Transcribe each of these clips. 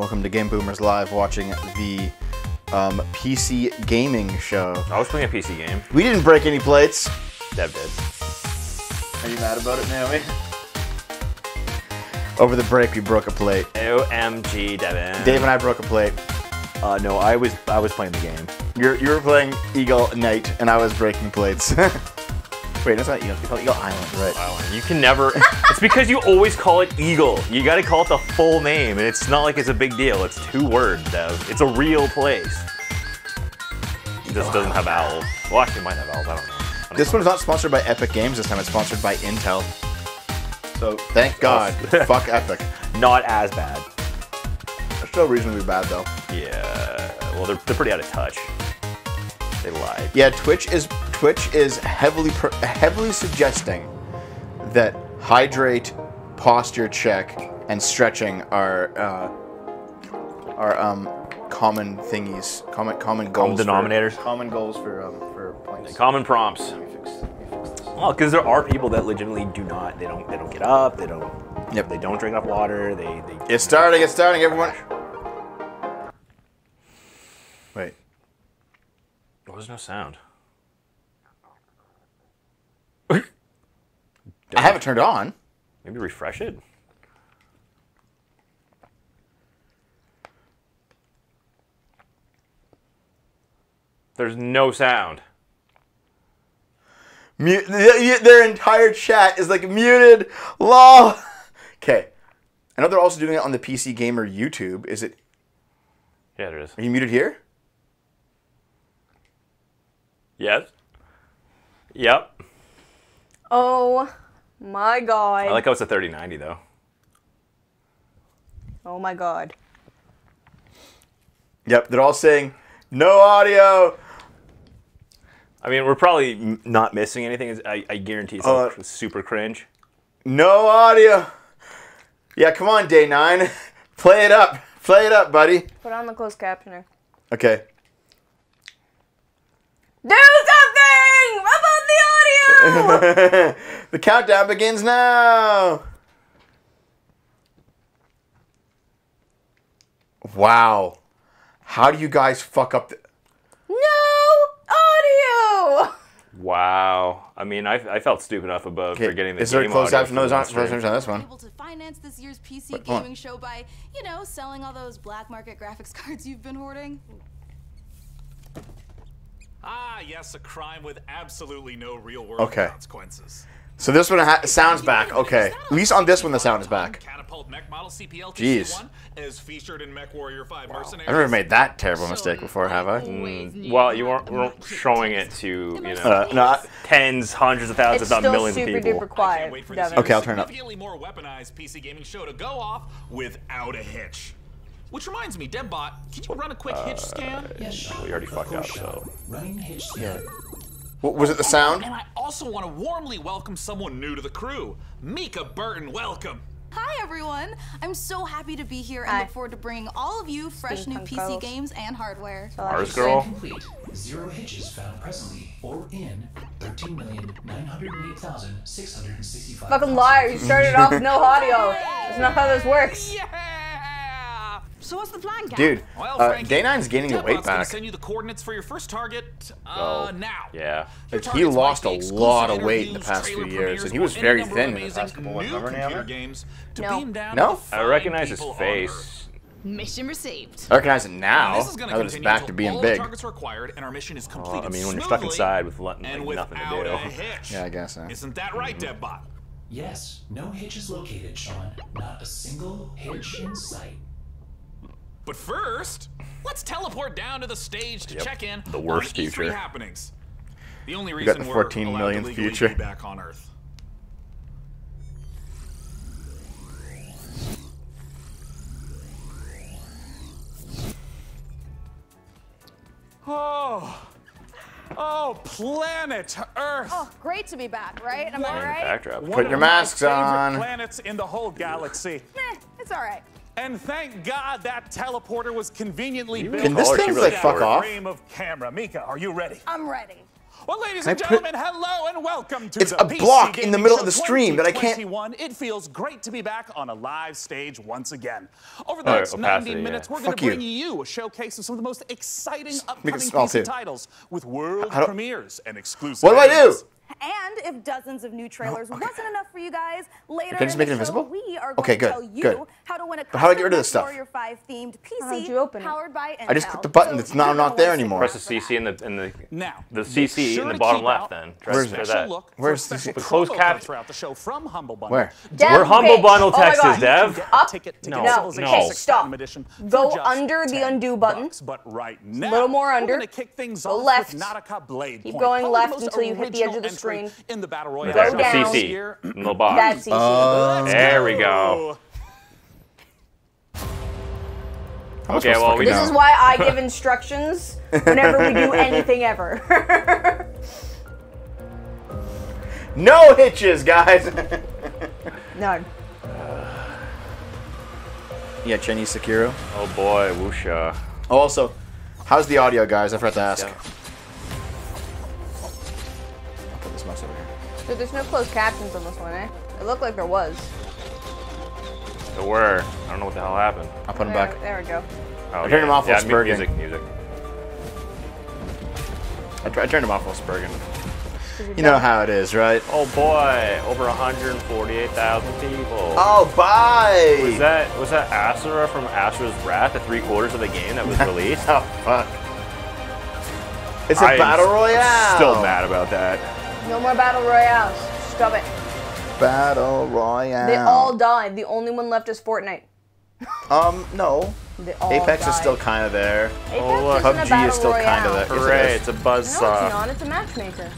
Welcome to Game Boomers Live, watching the PC gaming show. I was playing a PC game. We didn't break any plates. Deb did. Are you mad about it, Naomi? Over the break, we broke a plate. OMG, Devin. Dave and I broke a plate. No, I was playing the game. You were playing Eagle Knight, and I was breaking plates. Wait, that's not Eagle. It's called Eagle Island, right? Island. You can never. It's because you always call it Eagle. You got to call it the full name, and it's not like it's a big deal. It's two words, Dev. It's a real place. It just doesn't have owls. Well, actually, it might have owls. I don't know. This one's not sponsored by Epic Games this time. It's sponsored by Intel. So thank God. Fuck Epic. Not as bad. They're still reasonably bad, though. Yeah. Well, they're pretty out of touch. They lied. Yeah, Twitch is heavily suggesting that hydrate, posture check, and stretching are common thingies, common goals, denominators, common goals for points, common prompts. Let me fix this. Well, because there are people that legitimately do not. They don't get up. They don't. Yep. They don't drink enough water. They it's starting. It's starting. Everyone. Wait. Well, there's no sound. I have it turned on. Maybe refresh it. There's no sound. Their entire chat is like muted. Lol. Okay. I know they're also doing it on the PC Gamer YouTube. Is it? Yeah, it is. Are you muted here? Yes. Yep. Oh. My God. I like how it's a 3090 though. Oh my God. Yep, they're all saying no audio. I mean, we're probably not missing anything. I guarantee it's like super cringe. No audio. Yeah, come on, day 9. Play it up. Play it up, buddy. Put on the closed captioner. Okay. Do something about the audio! The countdown begins now! Wow. How do you guys fuck up the... No audio! Wow. I mean, I felt stupid enough about forgetting the game audio. Is there a closed caption? No, there's not closed caption on this one. ...able to finance this year's PC gaming show by, you know, selling all those black market graphics cards you've been hoarding. Ah, yes, a crime with absolutely no real-world consequences. So this one sounds back. Okay, at least on this one the sound is back. Jeez. Wow. I've never made that terrible mistake before, have I? Well, you weren't showing it to, you know, not tens, hundreds of thousands, if not millions of people. It's still super duper quiet. Okay, I'll turn it up. Significantly more weaponized PC gaming show to go off without a hitch. Which reminds me, Debbot, can you run a quick hitch scan? Yes. No, we already fucked up, so. Running hitch scan. What was it, the sound? And I also want to warmly welcome someone new to the crew. Mika Burton, welcome. Hi, everyone. I'm so happy to be here and look forward to bringing all of you fresh new PC games and hardware. Ours, girl. Complete. 0 hitches found presently or in 13,908,665. Fucking liar. You started off with no audio. That's not how this works. Yeah. So what's the plan, guy? Dude, Day 9's gaining the weight back. Send you the coordinates for your first target now. Yeah. Like, he lost a lot of weight in the past few years, and he was very thin in the past couple months. Remember games to beam down. No? I recognize his face. Mission received. I recognize it now. This is now that it's back to being big. And our mission is completed. I mean, when you're stuck inside with nothing to do. Yeah, I guess so. Isn't that right, Debbot? Yes. No hitch is located, Sean. Not a single hitch in sight. But first, let's teleport down to the stage to check in. The worst future. Happenings. The only reason we got the 14 millionth future back on Earth. Oh, planet Earth. Oh, great to be back, right? Am I right? Backdrop. Put your masks on. Planets in the whole galaxy. Nah, it's all right. And thank God that teleporter was conveniently built. Can this thing like fuck off? Frame of camera. Mika, are you ready? I'm ready. Well, ladies and gentlemen, hello and welcome to the PC Gamer Show 21. It's a block in the middle of the stream that I can't... It feels great to be back on a live stage once again. Over the next 90 minutes, we're going to bring you a showcase of some of the most exciting upcoming PC titles with world premieres and exclusive... What do I do? And if dozens of new trailers wasn't enough for you guys, later in the show, we are going to tell you how to win a MechWarrior 5 themed PC powered by Intel. I just clicked the button that's not there anymore. Press the CC in the CC in the bottom left then. Where's that? Where's the CC? The closed caption throughout the show from Humble Bundle. Where? Where Humble Bundle text is, Dev? No, stop. Go under the undo button. A little more under. Go left. Keep going left until you hit the edge of the screen. In the battle royale, go down. CC. In the box. There we go. Okay, well, we This is why I give instructions whenever we do anything ever. No hitches, guys. None. Yeah, Chenny Sekiro. Oh boy, whoosha. Oh, also, how's the audio, guys? I forgot to ask. Yeah. Dude, there's no closed captions on this one, eh? It looked like there was. There were. I don't know what the hell happened. I'll put them back. There we go. Oh, I turned them off while spurging. Music. I turned them off while spurging. You know how it is, right? Oh boy, over 148,000 people. Oh, bye! Was that Asura from Asura's Wrath, the 3/4 of the game that was released? Oh, fuck. It's a battle royale! I'm still mad about that. No more battle royales. Stop it. Battle royale. They all died. The only one left is Fortnite. No. They all died. Apex is still kind of there. Apex PUBG is still kind of there. Hooray! It's a buzzsaw. No, it's not. It's a matchmaker.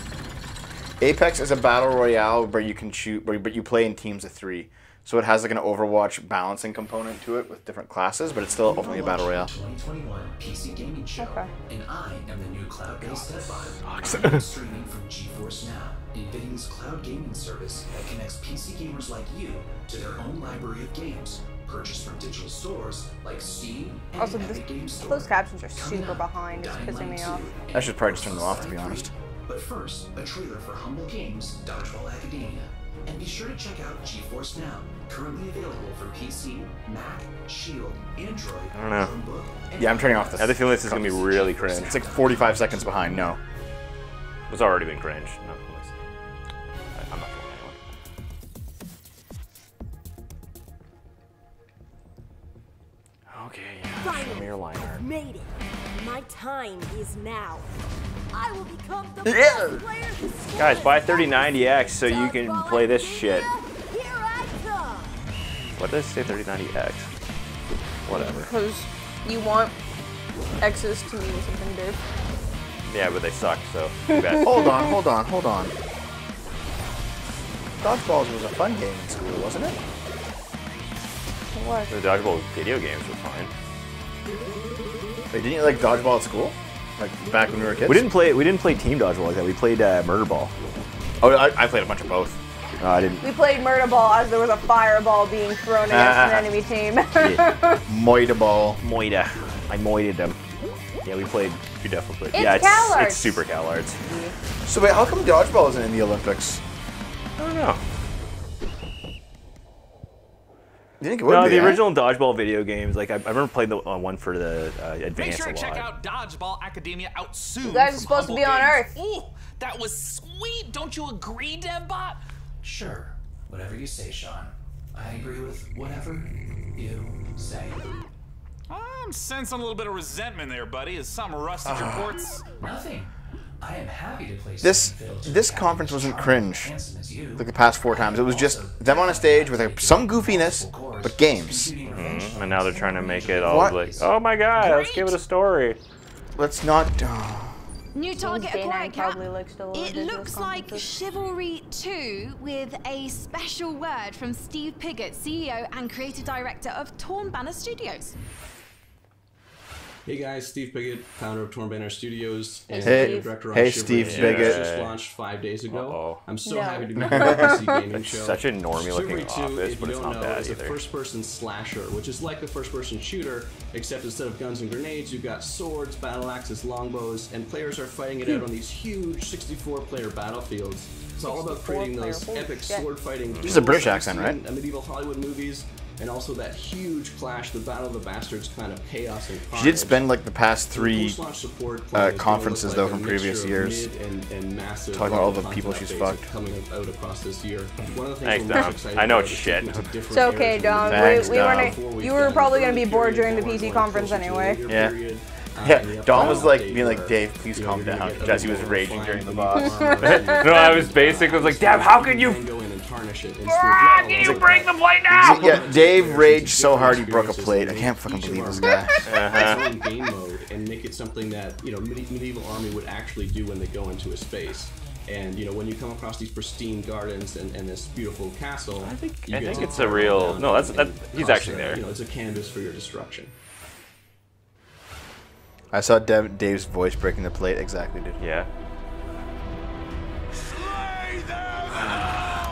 Apex is a battle royale where you can shoot, but you play in teams of 3. So it has like an Overwatch balancing component to it with different classes, but it's still ultimately a battle royale. 2021 PC Gaming Show, and I am the new cloud-based Stefan. I'm streaming from GeForce Now, NVIDIA's cloud gaming service that connects PC gamers like you to their own library of games purchased from digital stores like Steam and also, Epic Game Store. Closed captions are super behind. It's pissing me off. I should probably just turn them off, to be honest. But first, a trailer for Humble Games' Dodgeball Academia. And be sure to check out GeForce Now, currently available for PC, Mac, Shield, Android, Chromebook. Yeah, I'm turning off this. I have the feeling this is going to be really cringe. It's like 45 seconds behind. No. It's already been cringe. No, I'm not fooling anyone. Okay, I've made it. My time is now. I will become the best player this game. Guys, buy 3090X so you can play this shit. Here I come. What does it say 3090X? Whatever. Because you want X's to mean something, dude. Yeah, but they suck, so too bad. Hold on. Dodgeballs was a fun game in school, wasn't it? What? The Dodgeball video games were fine. Wait, didn't you like Dodgeball at school? Like back when we were kids? We didn't play team dodgeball like that. We played murder ball. Oh, I played a bunch of both. I didn't. We played murder ball as there was a fireball being thrown against an enemy team. Yeah. Moida ball. Moida. I moided them. Yeah, we definitely played. It's super CalArts. Yeah. So wait, how come dodgeball isn't in the Olympics? I don't know. No, the original Dodgeball video games, like I remember playing the one for the Advance. Make sure to check out Dodgeball Academia out soon. You guys are supposed to be on Earth. Ooh, that was sweet. Don't you agree, DevBot? Sure. Whatever you say, Sean. I agree with whatever you say. I'm sensing a little bit of resentment there, buddy. Is some rusted reports? Nothing. I am happy to play this conference wasn't cringe like the past 4 times. It was just them on a stage with some goofiness, but games. And now they're trying to make it all like, oh my god, let's give it a story. Let's not. New target acquired, Cap. It looks like Chivalry 2 with a special word from Steve Piggott, CEO and creative director of Torn Banner Studios. Hey guys, Steve Piggott, founder of Torn Banner Studios, and creative director on Steve Piggott. Just launched 5 days ago. I'm so happy to be here at the PC Gaming Show. Such a normie-looking office, but it's not bad either. It's a first-person slasher, which is like a first-person shooter, except instead of guns and grenades, you've got swords, battle axes, longbows, and players are fighting it out on these huge 64-player battlefields. It's all about creating those epic sword-fighting. This is a British accent, right? Medieval Hollywood movies. And also that huge clash, the Battle of the Bastards kind of chaos and carnage. She did spend like the past three conferences though from previous years, and talking about all the people she's fucked. Coming out across this year. One of the things I know it's shit. It's okay, Dom. You were probably going to be bored during the PC conference anyway. Yeah. Yeah, Dom was like being like, Dave, please calm down, as he was raging during the boss. No, I was basically like, Dab, how can you tarnish it? Ah, can you break the plate now? Yeah, Dave raged so hard he broke a plate. I can't fucking believe this guy. Game mode and make it something that, you know, medieval army would actually do when they go into a space. And you know, when you come across these pristine gardens and this beautiful castle, I think it's a real he's actually there. You know, it's a canvas for your destruction. I saw Dave's voice breaking the plate exactly, dude. Yeah.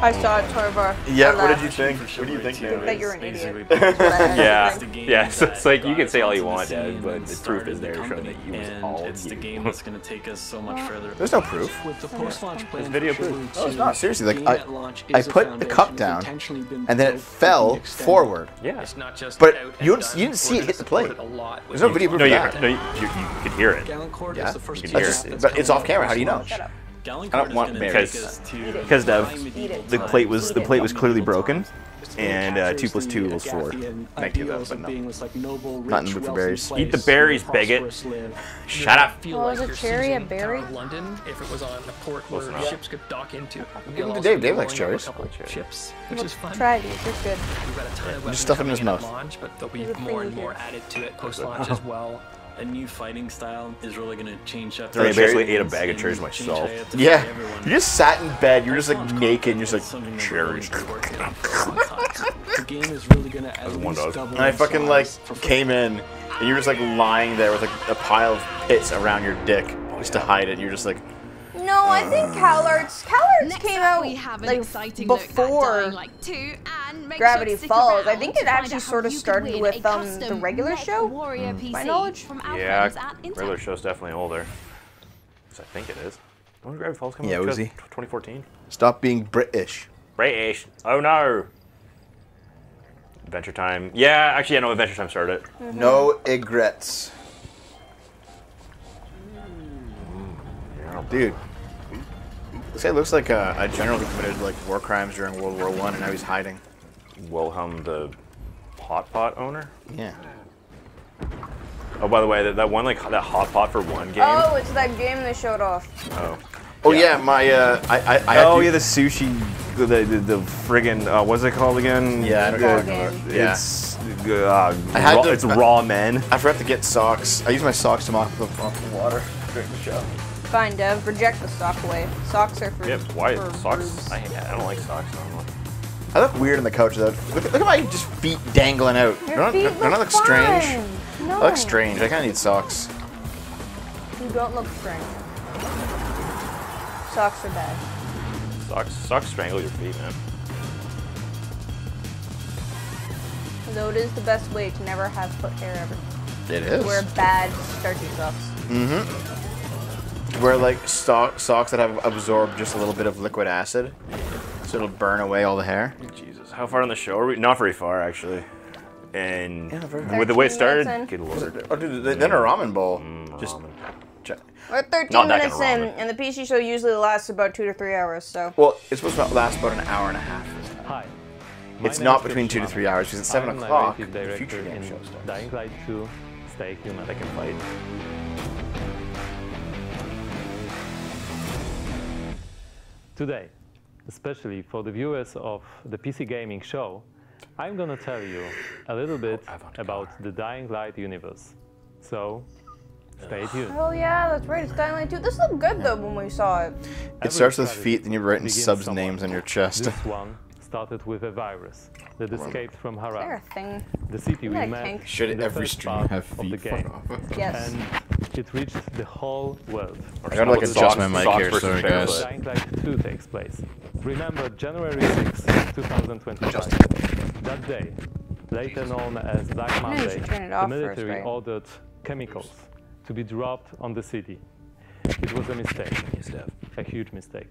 I saw Torvar. Yeah, what did you think? What do you think, Dave? That you're an idiot. Yeah, so it's like, you can say all you want, Dad, but the proof is there showing that you was all it's the game that's going to take us so much further. There's no proof. There's video proof. Oh, it's not. Seriously, like, I put the cup down, and then it fell forward. Yeah. But you didn't see it hit the plate. There's no video proof of that. No, you could hear it. Yeah, you could hear it. But it's off camera, how do you know? I don't want berries because the plate was clearly broken, and 2 + 2 = 4. Not in the mood for berries. Eat the berries, bigot. Shut up. Well, is a cherry a berry? London, if it was on the port where ships could dock into. Give them to Dave. Dave likes cherries. Try these. They're good. Just stuff them in his mouth. But there'll be more and more added to it post-launch as well. A new fighting style is really going to change up. I basically ate a bag of cherries myself. Yeah, you just sat in bed. You're just like naked. And you're just like cherries. The game is really going to And I fucking like came in, and you're just like lying there with like a pile of pits around your dick just to hide it. You're just like. No, I think CalArts came out like before Gravity Falls. I think it actually sort of started with the regular show, my knowledge. Yeah, regular show's definitely older. I think it is. When did Gravity Falls come out? Yeah, it was 2014. Stop being British. British. Oh no. Adventure Time. Yeah, actually, I know Adventure Time started. Mm-hmm. No regrets. Dude. This guy looks like a general who committed like war crimes during World War I, and now he's hiding. Wilhelm the hot pot owner? Yeah. Oh, by the way, that one like that hot pot for one game. Oh, it's that game they showed off. Oh. Oh yeah, my the sushi, the friggin' what's it called again? Yeah, I don't know. Yeah. It's it's raw men. I forgot to get socks. I used my socks to mop the water during the show. Fine, Dev. Reject the sock wave. Socks are for. Yeah, why? Socks? I don't like socks normally. I look weird on the couch though. Look at my just feet dangling out. Don't I look strange? No. I look strange. I kind of need socks. You don't look strange. Socks are bad. Socks strangle your feet, man. Though it is the best way to never have foot hair ever. It is. Wear bad, starchy socks. Mm-hmm. Wear like socks that have absorbed just a little bit of liquid acid, so it'll burn away all the hair. Jesus, how far on the show are we? Not very far, actually. And with the way it started, good lord. Oh, dude, then a ramen bowl. Just ramen. We're 13 minutes in, and the PC show usually lasts about 2 to 3 hours. So. Well, it's supposed to last about an hour and a half. Hi. It's not between 2 to 3 hours because it's 7 o'clock. The future game show starts. Dying Light 2. Stay human. I can fight. Today, especially for the viewers of the PC Gaming Show, I'm gonna tell you a little bit about the Dying Light universe. So, stay tuned. Oh yeah, that's right, it's Dying Light 2. This looked good though when we saw it. It starts with feet, then you write in subs' names on your chest. This one started with a virus that escaped from Harad, the city we met. Should every stream have feet? Yes. And it reached the whole world. I gotta like adjust my mic here, sorry guys. Dying Light 2 takes place. Remember January 6, 2025. That day, later known as Black Monday, the military ordered chemicals to be dropped on the city. It was a mistake, a huge mistake.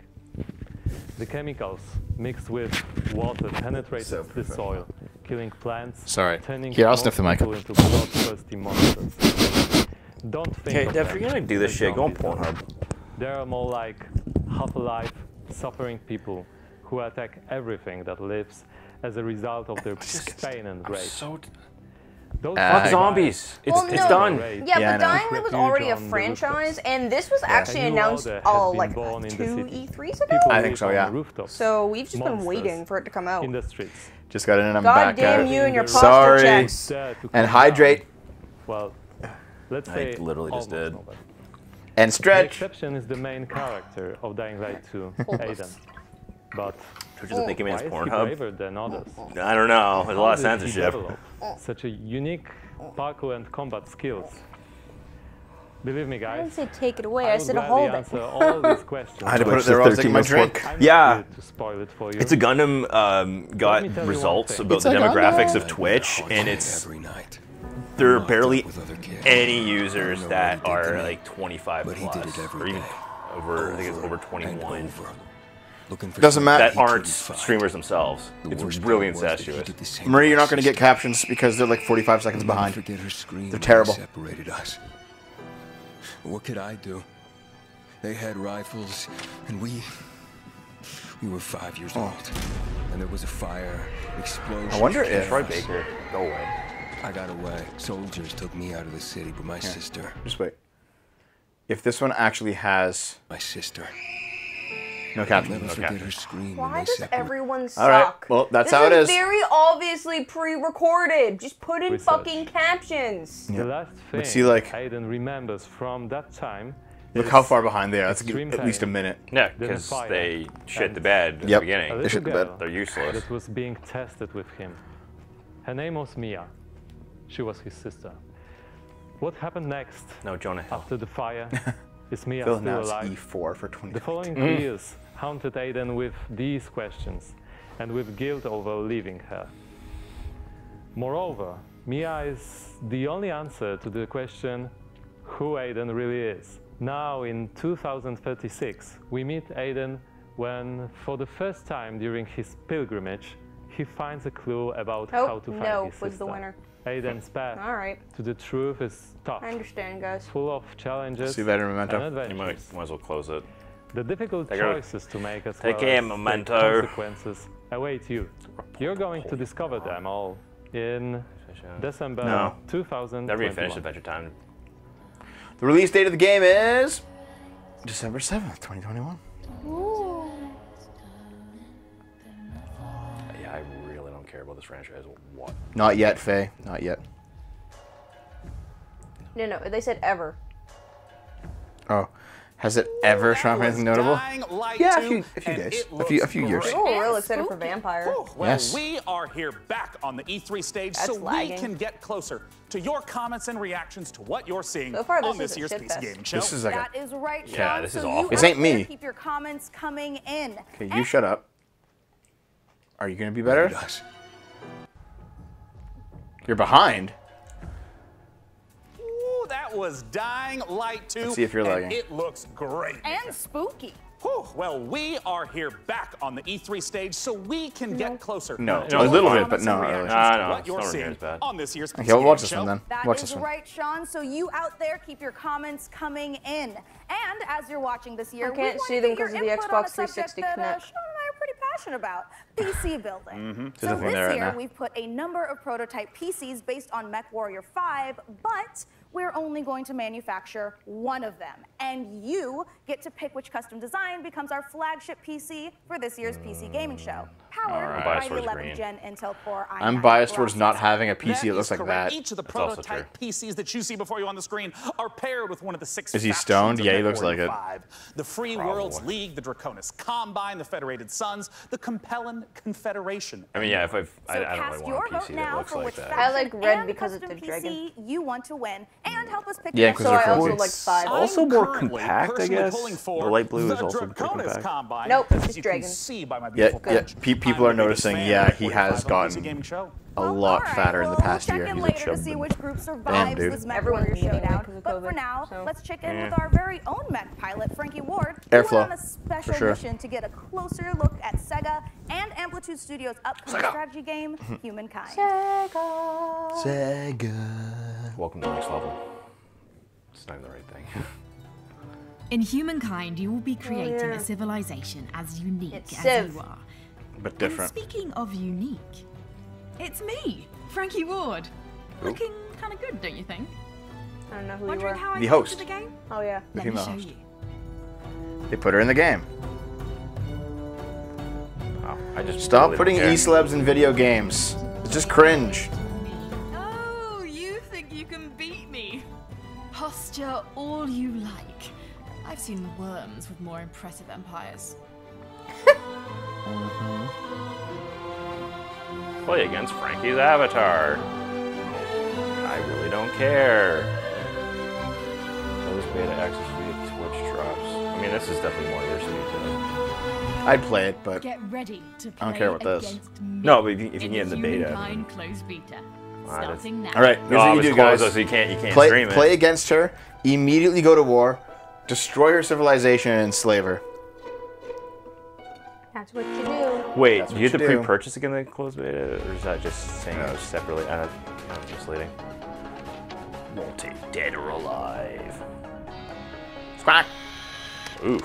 The chemicals mixed with water penetrated the soil, killing plants, turning people into bloodthirsty monsters. Don't think of them, if you're gonna do this shit, go on Pornhub. There are more like half-alive, suffering people who attack everything that lives as a result of their pain and rage. Fuck zombies! It's done! Yeah, but Dying Light was already a franchise, and this was actually announced like 2 E3s ago? I think so, yeah. So we've just been waiting for it to come out. Just got in and I'm back. God damn you and your pasta checks. Sorry! And hydrate! Well, let's say I literally just did. And stretch! The exception is the main character of Dying Light 2, Aiden. But think why is he braver than others? I don't know. There's a lot of censorship. Such a unique parkour and combat skills. Believe me, guys. I didn't say take it away. I said hold it. All these questions. I had to put it there. I was taking my drink. Yeah. To spoil it for you. It's a Gundam. Got results about the demographics of Twitch, and it's there are barely any users that are like 25 plus, or even over. I think it's over 21. Doesn't matter. That aren't streamers themselves. It's really incestuous. Marie, you're not going to get captions because they're like 45 seconds behind. They're terrible. Separated us. What could I do? They had rifles, and we were 5 years old. And there was a fire, explosion. I wonder if Troy Baker go away. I got away. Soldiers took me out of the city, but my sister. Just wait. If this one actually has my sister. No caption. No caption. Why does everyone suck? All right. Well, that's how it is. This is very obviously pre-recorded. Just put in fucking captions. Yeah. The last thing Aiden remembers from that time. Look how far behind they are. That's at least a minute. Yeah, because they shit the bed at the beginning. They shit the bed. They're useless. That was being tested with him. Her name was Mia. She was his sister. What happened next? No, Jonah Hill. After the fire. Is Mia still alive? E4 for 20. The following years haunted Aiden with these questions and with guilt over leaving her. Moreover, Mia is the only answer to the question who Aiden really is. Now in 2036, we meet Aiden when, for the first time during his pilgrimage, he finds a clue about how to find his sister. The winner. Aiden's path to the truth is tough. I understand, guys. Full of challenges. See you later, Memento. You might as well close it. The difficult choices to make as well as the consequences await you. You're going to discover them all in December 2021. Never even finished Adventure Time. The release date of the game is December 7th, 2021. Ooh. Care about this franchise what? Not yet, Faye. Not yet. No, no. They said ever. Oh, has it ever shown anything notable? Yeah, a few days, a few years. Oh, real excited for Vampire. Oh, well, we are here back on the E3 stage, we can get closer to your comments and reactions to what you're seeing on this year's PC Gaming Show. This is like that is right. Yeah, Sean, this is awful. This ain't me. Keep your comments coming in. Okay, you shut up. Are you gonna be better? You're behind. Ooh, that was Dying Light 2. Let's see if you're lagging. It looks great. And spooky. Whew, well, we are here back on the E3 stage, so we can get closer. No, a little bit, but not really. What you're seeing on this year's PC Gaming Show. Then. Watch this one. That is right, Sean. So you out there, keep your comments coming in. And as you're watching this year, I can't see them because of the Xbox 360 Kinect. Pretty passionate about PC building. So this year we've put a number of prototype PCs based on MechWarrior 5, but we're only going to manufacture one of them. And you get to pick which custom design becomes our flagship PC for this year's PC gaming show. Powered by the 11th Gen Intel Core i9. I'm biased towards not having a PC that looks like that. Each of the prototype PCs that you see before you on the screen are paired with one of the six. Is he stoned? Yeah, he looks like it. The Free Worlds League, the Draconis Combine, the Federated Suns, the Compellan Confederation. I mean, yeah, I don't really want a PC that looks like that. I like red because it's a dragon. You want to win and help us pick. Yeah, because they're also like five. Also more compact, I guess. The light blue is also compact. Nope, it's dragon. Yeah, yeah. People are noticing, yeah, he has gotten a lot fatter in the past year. He's a chub. Damn, dude. Everyone's showdown. But for now, let's check in with our very own mech pilot, Frankie Ward, who went on a special mission to get a closer look at Sega and Amplitude Studios' upcoming strategy game, Humankind. Sega. Welcome to the next level. It's not the right thing. In Humankind, you will be creating a civilization as unique as you are. But different. And speaking of unique, it's me, Frankie Ward. Ooh. Looking kind of good, don't you think? I don't know who you are. How I host the game? Oh yeah, the female host. They put her in the game. Oh, I just stop putting e-celebs in video games. It's just cringe. Oh, you think you can beat me? Posture all you like. I've seen worms with more impressive empires. Play against Frankie's avatar. I really don't care. So this beta access via Twitch drops. I mean, this is definitely more your speed too. I'd play it, but get ready to play. I don't care about this. No, but if you get in the beta. All right, here's what you do, guys. So you can't stream it. Play against her. Immediately go to war. Destroy her civilization and enslave her. That's what you do. Wait, do you have to pre-purchase again the closed beta, or is that just saying it was separately? I'm just leading. Multi, dead or alive. Squack! Oof.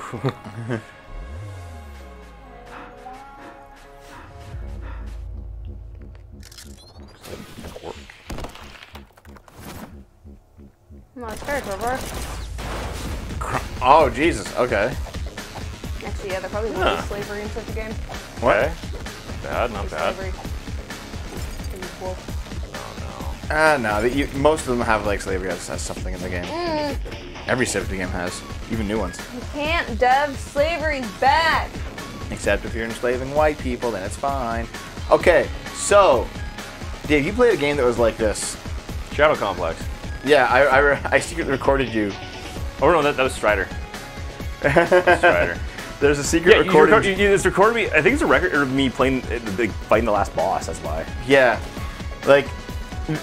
Come on, start over. Oh, Jesus, okay. Actually, yeah, they're probably going to slavery in such a game. What? Okay. Bad, not bad. Slavery. Oh, no. Most of them have, like, slavery as something in the game. Mm. Every Civ game has, even new ones. You can't dub slavery back! Except if you're enslaving white people, then it's fine. Okay, so, Dave, you played a game that was like this. Shadow Complex. Yeah, I secretly recorded you. Oh, no, that was Strider. Strider. There's a secret recording. It's recorded me. I think it's a record of me playing, fighting the last boss. That's why. Yeah, like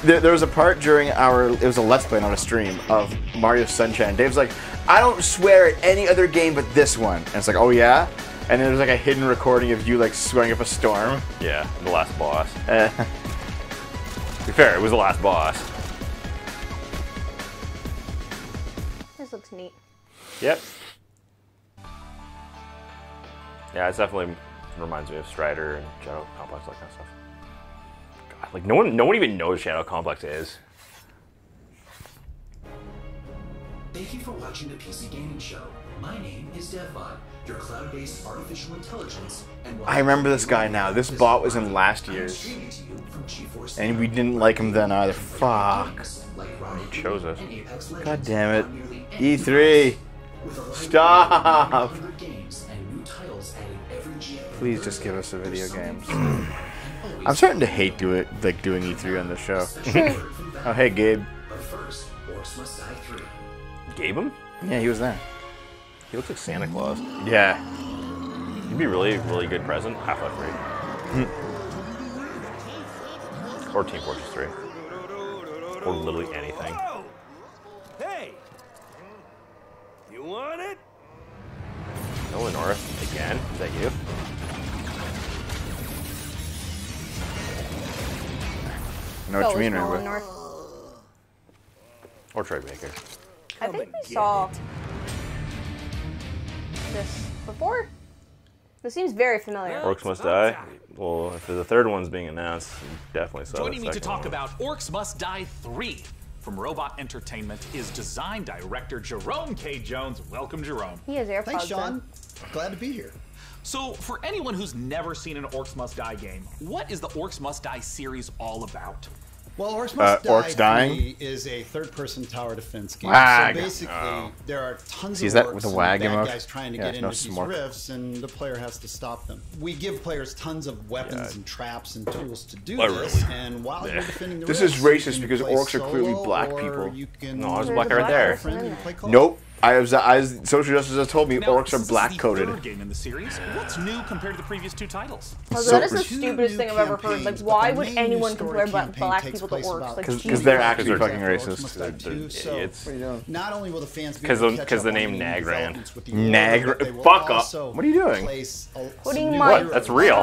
there was a part during it was a let's play, not a stream, of Mario Sunshine. Dave's like, I don't swear at any other game but this one, and it's like, oh yeah. And then there's like a hidden recording of you like swearing up a storm. Yeah, the last boss. To be fair, it was the last boss. This looks neat. Yep. Yeah, it definitely reminds me of Strider and Shadow Complex, that kind of stuff. God, like no one even knows Shadow Complex is. Thank you for watching the PC Gaming Show. My name is DevBot, your cloud-based artificial intelligence. And I remember this guy now. This bot was in last year's, and we didn't like him then either. Fuck. He chose us. God damn it. E3. Stop. Please just give us a video game. I'm starting to hate doing E3 on this show. Oh, hey, Gabe. Gabe him? Yeah, he was there. He looks like Santa Claus. Yeah. He'd be really, really good present. Half-Life 3. Or Team Fortress 3. Or literally anything. Whoa! Hey! You want it? Nolan North again? Is that you? I know what you mean, right? Or Troy Baker. I think we saw this before. This seems very familiar. Orcs Must Die. Well, if the third one's being announced, you definitely saw it. Joining me to talk about Orcs Must Die 3. from Robot Entertainment is design director Jerome K. Jones. Welcome, Jerome. He is AirPods. Thanks, Sean. Glad to be here. So, for anyone who's never seen an Orcs Must Die game, what is the Orcs Must Die series all about? Well, Orcs Must Die is a third-person tower defense game. Wag. So basically, there are tons of orcs with the bad guys trying to get into these rifts, and the player has to stop them. We give players tons of weapons and traps and tools to do this, and while you're defending the rifts, is racist because orcs are clearly black people. No, there's black right there. Nope. Social justice has told me orcs are black-coded. Now, this is the third game in the series. What's new compared to the previous two titles? So that is the stupidest thing I've ever heard. Like, why would anyone compare black people to orcs? Because they're actually fucking racist. They're idiots. Not only will the fans be able to catch up on the developments with the Nagran. Fuck up. What are you doing? Putting my... What? That's real.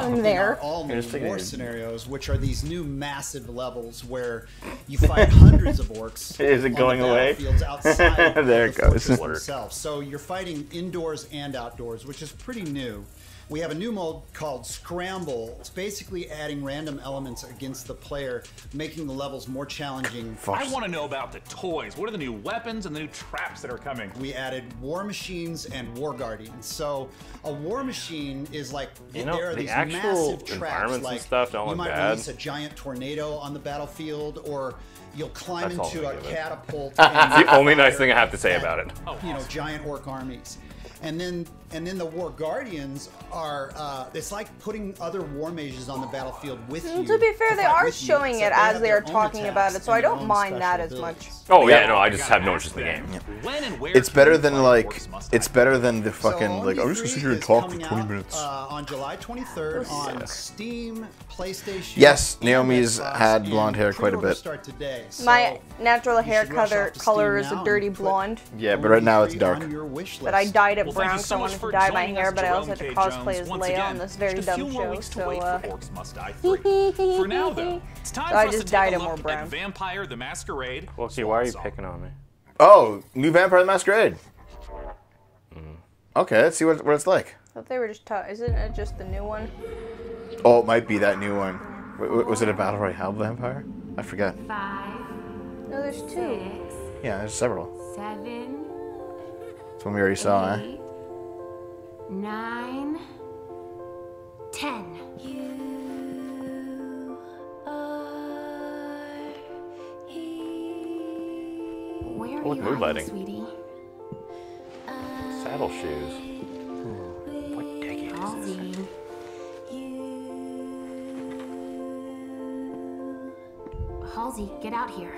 All more scenarios, which are these new massive levels where you fight hundreds of orcs. Is it going away? There it goes. Themselves. So you're fighting indoors and outdoors, which is pretty new. We have a new mode called Scramble. It's basically adding random elements against the player, making the levels more challenging. I want to know about the toys. What are the new weapons and the new traps that are coming? We added War Machines and War Guardians. So a War Machine is like, there are these massive traps. Like, you might release a giant tornado on the battlefield, or you'll climb into a catapult. That's the only nice thing I have to say about it. You know, giant orc armies. And then the War Guardians are, it's like putting other war mages on the battlefield with you. To be fair, they are showing it as they are talking about it, so I don't mind that as much. Oh yeah, no, I just have no interest in the game. It's better than like, it's better than the fucking, like, I'm just gonna sit here and talk for 20 minutes. On July 23rd on Steam, PlayStation. Yes, Naomi's had blonde hair quite a bit. My natural hair color is a dirty blonde. Yeah, but right now it's dark. But I dyed it brown, so I wanted to dye my hair, but I also had to cosplay as Leia on this very dumb show, so for now, though, it's time I just dyed it more brown. Vampire the Masquerade. Well, see, why are you picking on me? Oh, new Vampire the Masquerade. Okay, let's see what it's like. I thought they were just isn't it just the new one? Oh, it might be that new one. Was it a Battle Royale Vampire? I forget. Five. No, there's two. Six, yeah, there's several. Seven. That's when we already saw, eh? 9, 10. You are here. Where are you mood lighting, sweetie? Saddle shoes. What decade is this? Halsey, get out here.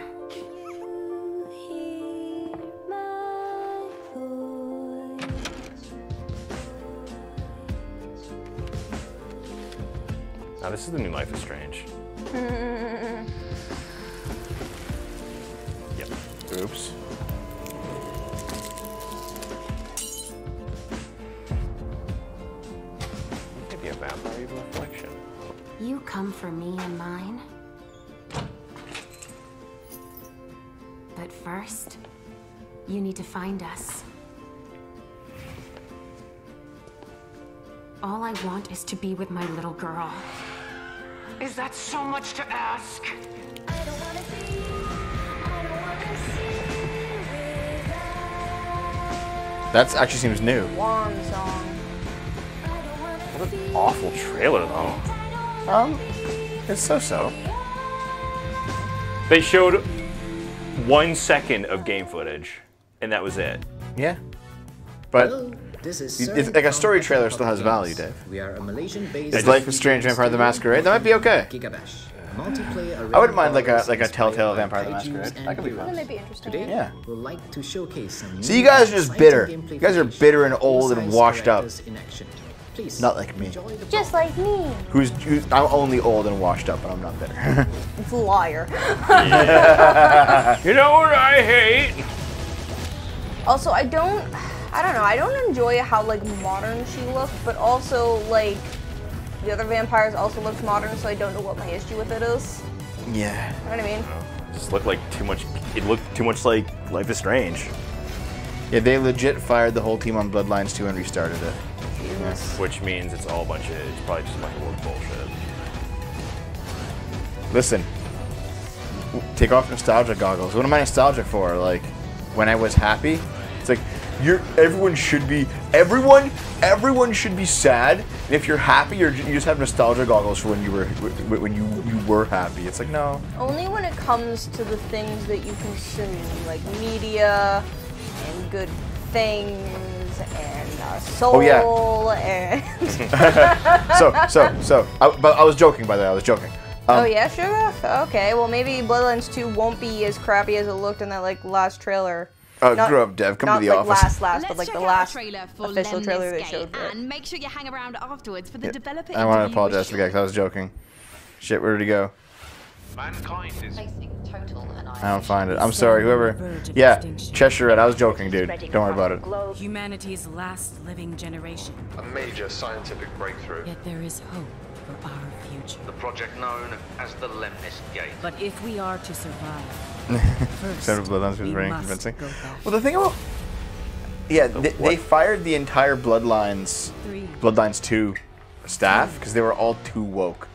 Now this is the new Life is Strange. Yep. Oops. Maybe a vampire even reflection. You come for me and mine. But first, you need to find us. All I want is to be with my little girl. Is that so much to ask? I don't wanna be, I don't wanna see. That actually seems new. Long song. What an awful trailer, though. It's so-so. They showed 1 second of game footage, and that was it. Yeah, but. This is it's like a story trailer still has value, Dave. We are a Malaysian-based. Is Life is Strange, Vampire the Masquerade? That might be okay. I wouldn't mind like a Telltale Vampire the Masquerade. That could be fun. That'd be interesting. Today, yeah. We'll like to showcase some. So you guys are just bitter. You guys are bitter and old and washed up. Not like me. Just like me. Who's I'm only old and washed up, but I'm not bitter. It's a liar. Yeah. You know what I hate? Also, I don't know, I don't enjoy how, like, modern she looked, but also, like, the other vampires also looked modern, so I don't know what my issue with it is. Yeah. You know what I mean? It just looked like too much, it looked too much like Life is Strange. Yeah, they legit fired the whole team on Bloodlines 2 and restarted it. Jesus. Which means it's all a bunch of, it's probably just a bunch of bullshit. Listen, take off nostalgia goggles. What am I nostalgic for? Like, when I was happy? It's like, everyone should be sad. And if you're happy, you just have nostalgia goggles for when you were happy. It's like, no. Only when it comes to the things that you consume, like media and good things and our soul. Oh, yeah. And but I was joking, by the way. I was joking. Oh yeah, sure. Okay, well maybe Bloodlines 2 won't be as crappy as it looked in that like last trailer. Grow up, Dev. Come to the office. Not like last, but like the last official trailer they showed. And make sure you hang around afterwards for the developer. I want to apologize for that because I was joking. Shit, where did he go? Mankind is facing total annihilation. I don't find it. I'm sorry, whoever. Yeah, Cheshire Red. I was joking, dude. Don't worry about it. Humanity's last living generation. A major scientific breakthrough. Yet there is hope for our future. The project known as the Lemnis Gate. But if we are to survive, Bloodlines was very convincing. Well, the thing about they fired the entire Bloodlines 2 staff because they were all too woke.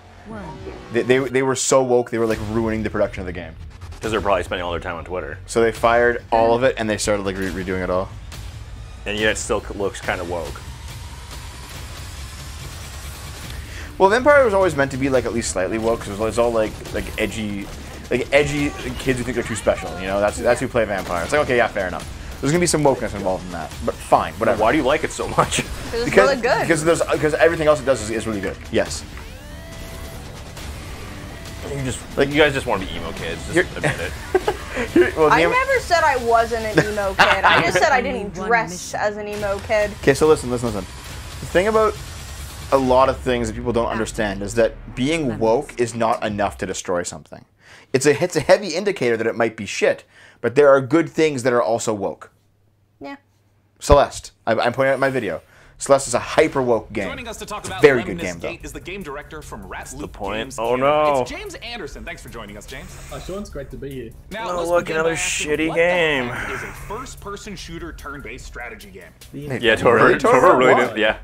They were so woke, they were like ruining the production of the game. Because they're probably spending all their time on Twitter. So they fired all of it and they started like redoing it all. And yet it still looks kind of woke. Well, Vampire was always meant to be like at least slightly woke because it's all like edgy kids who think they're too special. You know, that's who play Vampire. It's like, okay, yeah, fair enough. There's gonna be some wokeness involved in that, but fine, whatever. Why do you like it so much? It's really good. Because everything else it does is really good. Yes. You just like you guys just want to be emo kids. Just admit it. Well, I never said I wasn't an emo kid. I just said I didn't dress as an emo kid. Okay, so listen. The thing about a lot of things that people don't understand is that being woke is not enough to destroy something. It's a heavy indicator that it might be shit, but there are good things that are also woke. Yeah. Celeste, I'm pointing out my video. Celeste is a hyper woke game. Joining us to talk about very good game though. Is the game director from Rat's Loop Games. Oh no! It's James Anderson. Thanks for joining us, James. Oh, Sean, it's great to be here. Now look, another shitty game. Is a first-person shooter turn-based strategy game. Yeah, Torah really did. Yeah.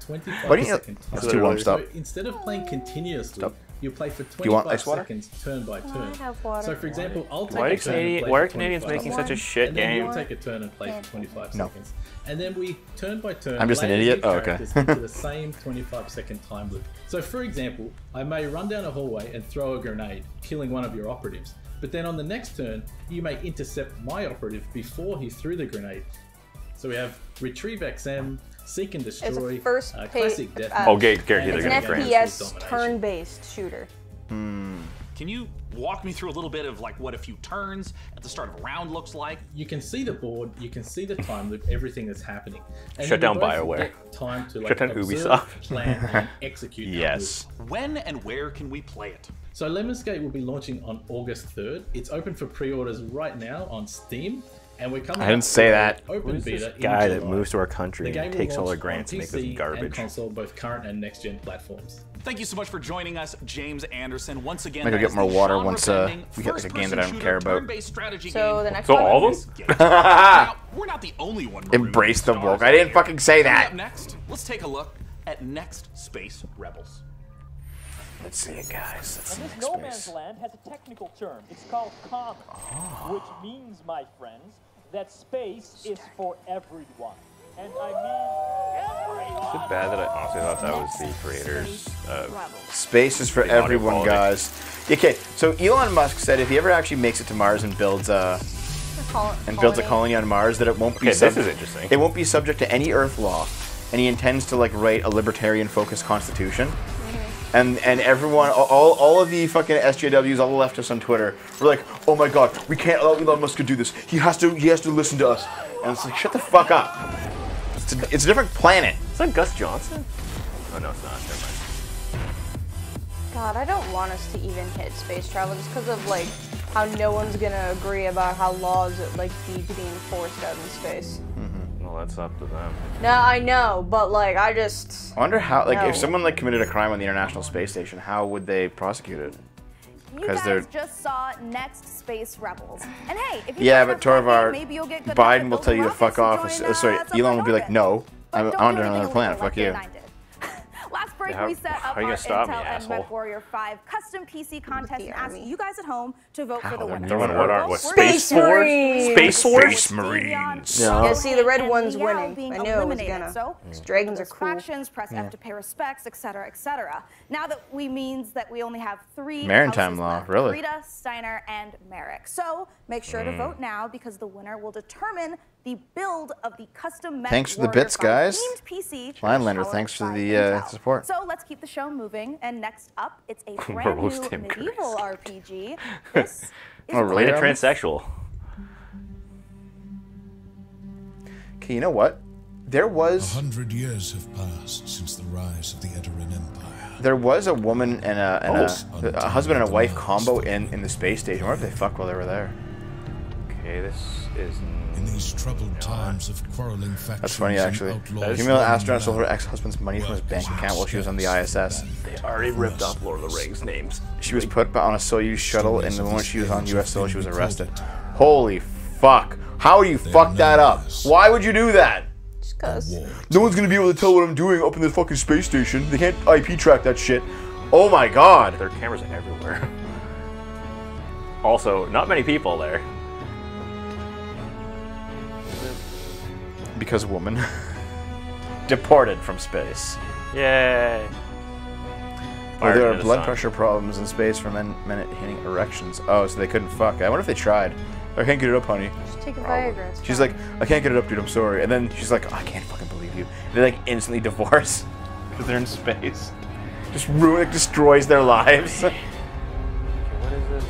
What do you? That's too warm. Stop. Instead of playing continuously, you play for 25 seconds, turn by turn. So, for example, I'll take a turn. Why are Canadians making such a shit game? We'll take a turn and play for 25 seconds. And then we turn by turn. I'm just an idiot. Oh, okay. Into the same 25-second time loop. So, for example, I may run down a hallway and throw a grenade, killing one of your operatives. But then on the next turn, you may intercept my operative before he threw the grenade. So we have retrieve XM, seek and destroy. It's first classic death. It's an FPS turn-based shooter. Can you walk me through a little bit of like what a few turns at the start of a round looks like? You can see the board, you can see the time loop, everything that's happening. And shut down BioWare. Time to like shut down Ubisoft. Plan and execute. Yes. When and where can we play it? So Lemnis Gate will be launching on August 3rd. It's open for pre-orders right now on Steam. And we're coming. I didn't say that. Who's this guy that moves to our country and takes all our grants and makes them garbage? And console, both current and next gen platforms. Thank you so much for joining us, James Anderson. Once again, I'm gonna get more water once we get like a game that I don't care about. So the next one. So all of them? Now, we're not the only one. Embrace the woke. I didn't fucking say that. Up next, let's take a look at Next Space Rebels. Let's see it, guys. Let's see Next Space. This no man's land has a technical term. It's called common, which means, my friends, that space is for everyone. And I mean everyone! Is it bad that I honestly thought that was the creators of... Space is for everyone, guys. Okay, so Elon Musk said if he ever actually makes it to Mars and builds a colony on Mars, that it won't be it won't be subject to any Earth law, and he intends to like write a libertarian-focused constitution. And everyone, all of the fucking SJWs, all the leftists on Twitter, were like, oh my god, we can't allow Elon Musk to do this. He has to listen to us. And it's like, shut the fuck up. It's a different planet. Is that Gus Johnson? Oh no, it's not. Never mind. God, I don't want us to even hit space travel just because of like how no one's gonna agree about how laws like being forced out in space. Well, that's up to them. No, I know, but like, I just... I wonder how, like, if someone like committed a crime on the International Space Station, how would they prosecute it? You guys just saw Next Space Rebels, and hey, if you but Torvar, maybe you'll get good Biden will tell you to fuck off. Sorry, Elon will be like, no, I'm on another planet. Fuck you. Last break, we set up our Intel and MechWarrior 5 custom PC contest and asked you guys at home to vote for the winner. Space Marines. No. Yeah, see, the red one's winning. I knew it was gonna. So, dragons are cool. Press F to pay respects, etc., etc. Now that we means that we only have three maritime law, really. Rita, Steiner, and Merrick. So make sure to vote now because the winner will determine the build of the custom. Thanks for the bits, guys. Linelander, thanks for the support. So let's keep the show moving. And next up, it's a brand new medieval RPG. This is related transsexual. Okay, you know what? There was 100 years have passed since the rise of the Edoran Empire. There was a woman and a husband and a wife combo in the space station. I wonder if they fucked while they were there. Okay, this is. In these troubled times of quarreling factions. That's funny, actually. The female astronaut stole her ex-husband's money from his bank account while she was on the ISS. They already ripped off Lord of the Rings names. She was put on a Soyuz shuttle, and the moment she was on U.S. soil, she was arrested. Holy fuck! How do you fuck that up? Why would you do that? Just cause. No one's gonna be able to tell what I'm doing up in the fucking space station. They can't IP track that shit. Oh my god! There are cameras everywhere. Also, not many people there. Because woman deported from space. Yay! Oh, there are blood pressure problems in space for men hitting erections. Oh, so they couldn't fuck. I wonder if they tried. I can't get it up, honey. Just take a Viagra. She's like, I can't get it up, dude. I'm sorry. And then she's like, oh, I can't fucking believe you. And they like instantly divorce because they're in space. Just ruin it, destroys their lives. Okay, what is this?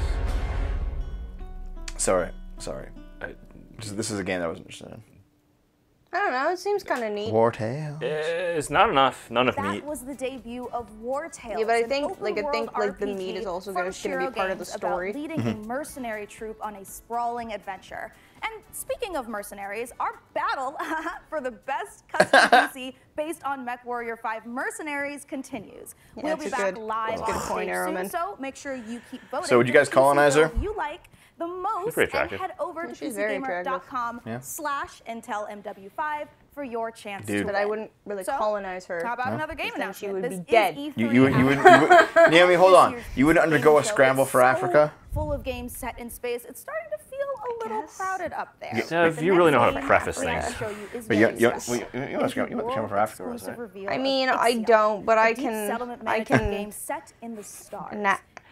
Sorry. This is a game that I wasn't interested in. I don't know, it seems kind of neat. War Tales. It's not enough. None of meat. That was the debut of War Tales. Yeah, but I think the meat is also going to be part of the story. Leading a mercenary troop on a sprawling adventure. And speaking of mercenaries, our battle for the best custom PC based on MechWarrior 5 mercenaries continues. Yeah, we'll be back live on soon, so make sure you keep voting. So would you guys colonize her? You like the most, and head over to PCGamer.com/IntelMW5 for your chance to win. But I wouldn't really colonize her. How about another game announcement? She would be dead. You would Naomi, hold on. You would undergo a scramble for Africa? Full of games set in space. It's starting to feel a little crowded up there. So if you really know how to preface things. But you want to scramble for Africa, right? I mean, I don't, but I can game set in the stars.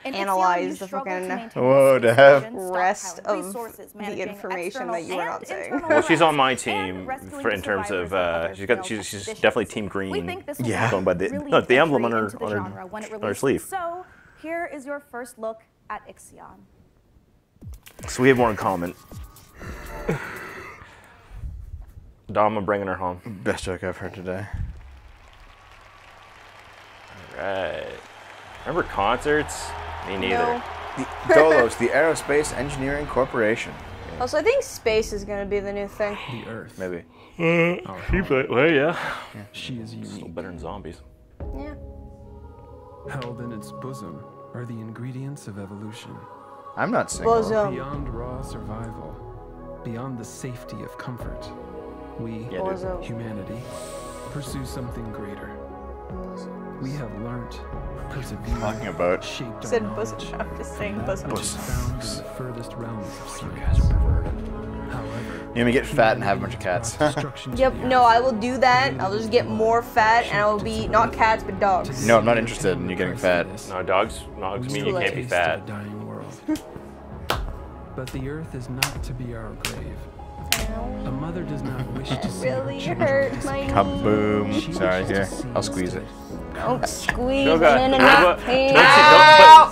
Analyze the fucking rest of the information that you were not saying. Well, she's on my team in terms of she's definitely Team Green. Yeah, going by the emblem on her sleeve. So here is your first look at Ixion. So we have more in common. Dama bringing her home. Best joke I've heard today. All right. Remember concerts? Me neither. No. The Dolos, the Aerospace Engineering Corporation. Okay. Also, I think space is going to be the new thing. The Earth. Maybe. Yeah. She is unique. Still better than zombies. Yeah. Held in its bosom are the ingredients of evolution. I'm not single. Bosom. Beyond raw survival, beyond the safety of comfort, we, humanity, pursue something greater. We have learnt, talking about said bosom shop to saying bosom. However, you know, get fat and have a bunch of cats. Yep, no, I will do that. I'll just get more fat and I will be not cats but dogs. No, I'm not interested in you getting fat. No, dogs mean you can't be fat. But the earth is not to be our grave. A mother does not wish to see really hurt my knee. Kaboom. Sorry, here. I'll squeeze it. Don't squeeze it in and out.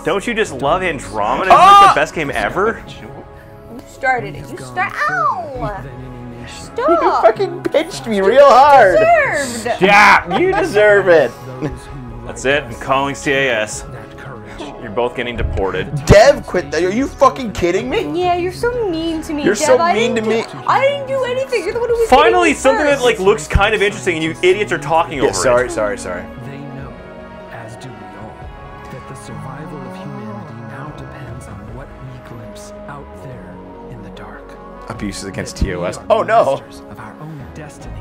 Don't you just love Andromeda? It's like the best game ever. You started it. You start. Ow! Stop! You fucking pinched me real hard. Deserved. Yeah, you deserve it. That's it. I'm calling CAS. You're both getting deported. Dev, quit that. Are you fucking kidding me? Yeah, you're so mean to me. You're Dev, so mean to me. I didn't do anything. You're the one who was finally something first. That like looks kind of interesting, and you idiots are talking over it. Sorry. They know, as do we all, that the survival of humanity now depends on what we glimpse out there in the dark. Abuses against TOS. Oh no. Of our own destiny.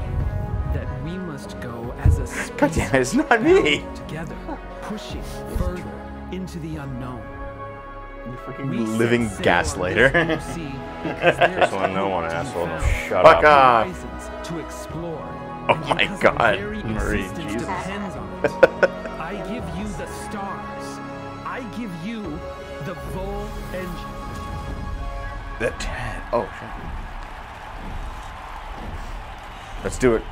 That We must go as a species. God damn it, it's not me. Together, pushing further into the unknown. You freaking living gaslighter. Just want to know one asshole. No, shut up. Fuck off. To explore. Oh my God, Marie, Jesus. I give you the stars. I give you the Vol engine. The 10. Oh, shit. Let's do it.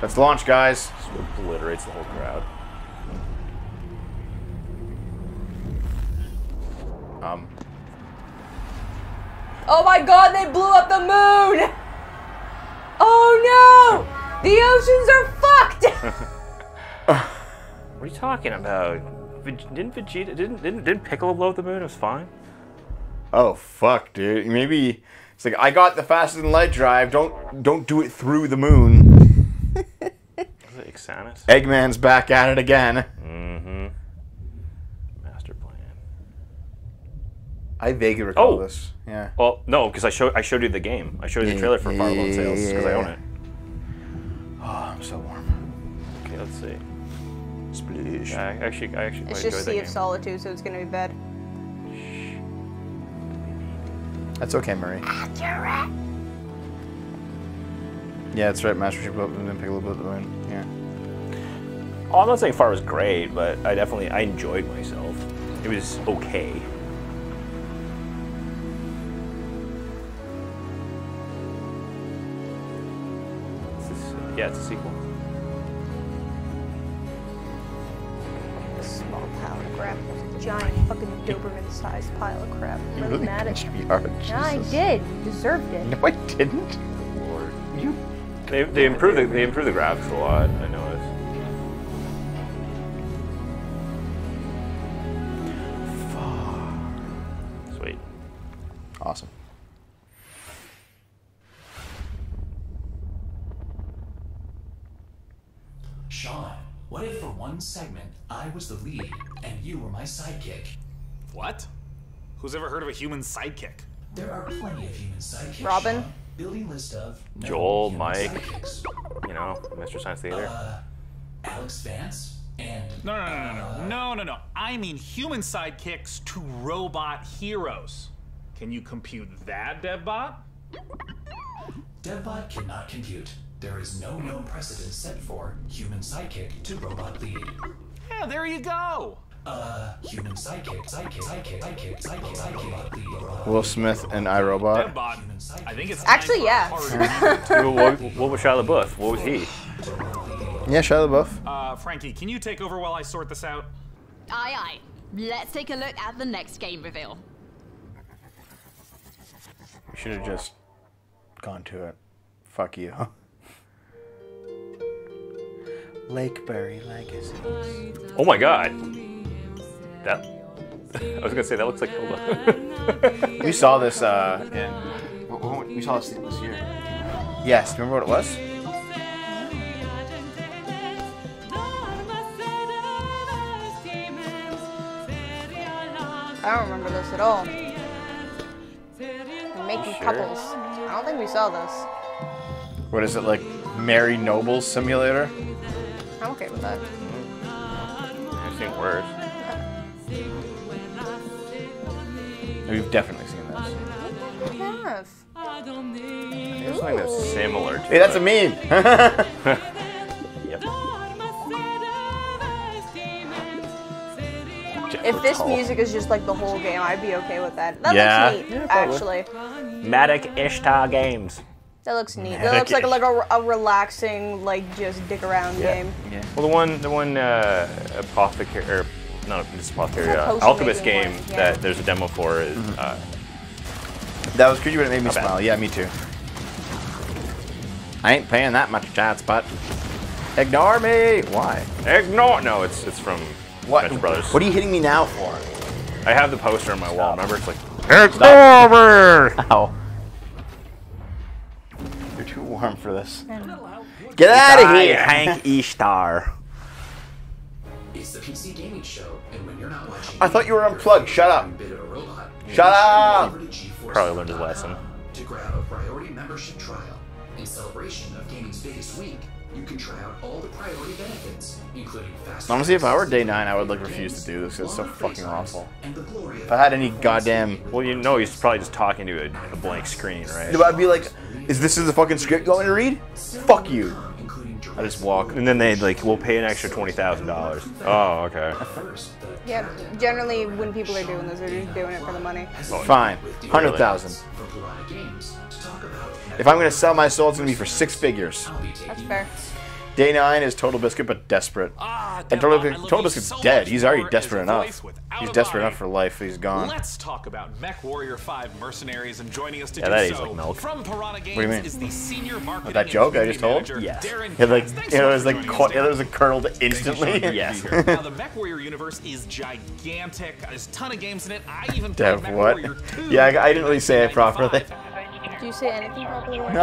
Let's launch, guys. This obliterates the whole crowd. Oh my God, they blew up the moon! Oh no! The oceans are fucked! What are you talking about? Didn't Vegeta, didn't Piccolo blow up the moon? It was fine. Oh fuck, dude. Maybe it's like I got the faster than light drive. Don't do it through the moon. Was it Ixanis? Eggman's back at it again. Mm-hmm. Master plan. I vaguely recall this. Yeah. Well, no, because I showed you the game. I showed you the trailer for Fireball Sales because I own it. Oh, I'm so warm. Okay, let's see. Splish. Yeah, I actually quite enjoyed that game. It's just Sea of Solitude, so it's gonna be bad. Shh. That's okay, Murray. Accurate. Yeah, that's right. Master Chief blew up and then Piccolo blew up the moon. Yeah. Oh, I'm not saying Fire was great, but I enjoyed myself. It was okay. Yeah, it's a sequel. A small pile of crap. There's a giant fucking Doberman-sized pile of crap. You really pinched me hard, Jesus. No, I did. You deserved it. No, I didn't. Lord, you. They improved the graphics a lot. I noticed. Fuck. Sweet. Awesome. Sean, what if for one segment I was the lead and you were my sidekick? What? Who's ever heard of a human sidekick? There are plenty of human sidekicks. Robin? Sean, building list of Joel, Mike, sidekicks. You know, Mr. Science Theater. Alex Vance and No. I mean human sidekicks to robot heroes. Can you compute that, DevBot? DevBot cannot compute. There is no known precedent set for human sidekick to robot lead. Yeah, there you go. Human sidekick. Will Smith and iRobot. I think it's actually What was Shia LaBeouf? What was he? Yeah, Shia LaBeouf. Frankie, can you take over while I sort this out? Aye. Let's take a look at the next game reveal. We should have just gone to it. Fuck you. Lakeberry Legacy. Oh my God. That. I was gonna say that looks like Hilda. We saw this. We saw this this year. Yes. Do you remember what it was? I don't remember this at all. We're making couples. I don't think we saw this. What is it, like, Mary Noble Simulator? I'm okay with that. I've seen worse. Yeah. We've definitely seen this. Yes. There's something that's similar to Hey, that's a meme! Yep. If this music is just, like, the whole game, I'd be okay with that. That looks neat, actually. Matic Ishtar Games. That looks neat. That looks like a relaxing, like just dick around game. Yeah. Well, the one apothecary, not just apothecary, alchemist game that there's a demo for is. That was creepy, but it made me smile. Yeah, me too. I ain't paying that much chat spot. Ignore me. Why? Ignore. No, it's from Venture Brothers. What are you hitting me now for? I have the poster on my wall. Remember, it's like ignore me. Ow. You're too warm for this. Get out of here, Hank Ishtar. It's the PC gaming show, and when you're not watching, I thought you were unplugged. Shut up. Shut up. Probably learned his lesson. To grab a priority membership trial in celebration of gaming's biggest week you can try out all the priority benefits, including fast. Honestly, if I were day 9, I would like refuse to do this. It's so fucking awful. If I had any goddamn, well, you know, he's probably just talking to a blank screen, right? I'd be like, is this the fucking script you want me to read? Fuck you. I just walk, and then they'd like, we'll pay an extra $20,000. Oh, okay. Yeah, generally when people are doing this, they're just doing it for the money. Fine, 100,000. If I'm gonna sell my soul, it's gonna be for 6 figures. That's fair. Day 9 is Total Biscuit, but desperate. And Total Biscuit's dead. He's already desperate enough. He's desperate enough for life. He's gone. Let's talk about MechWarrior 5 mercenaries and joining us to do so. Like from Piranha Games. What do you mean? Is the senior marketing that joke I just told? Yes. Yeah, like, it was like curled instantly. Yes. Now the MechWarrior universe is gigantic. There's a ton of games in it. I even played MechWarrior 2. Yeah, I didn't really say it properly. Do you say anything properly? No.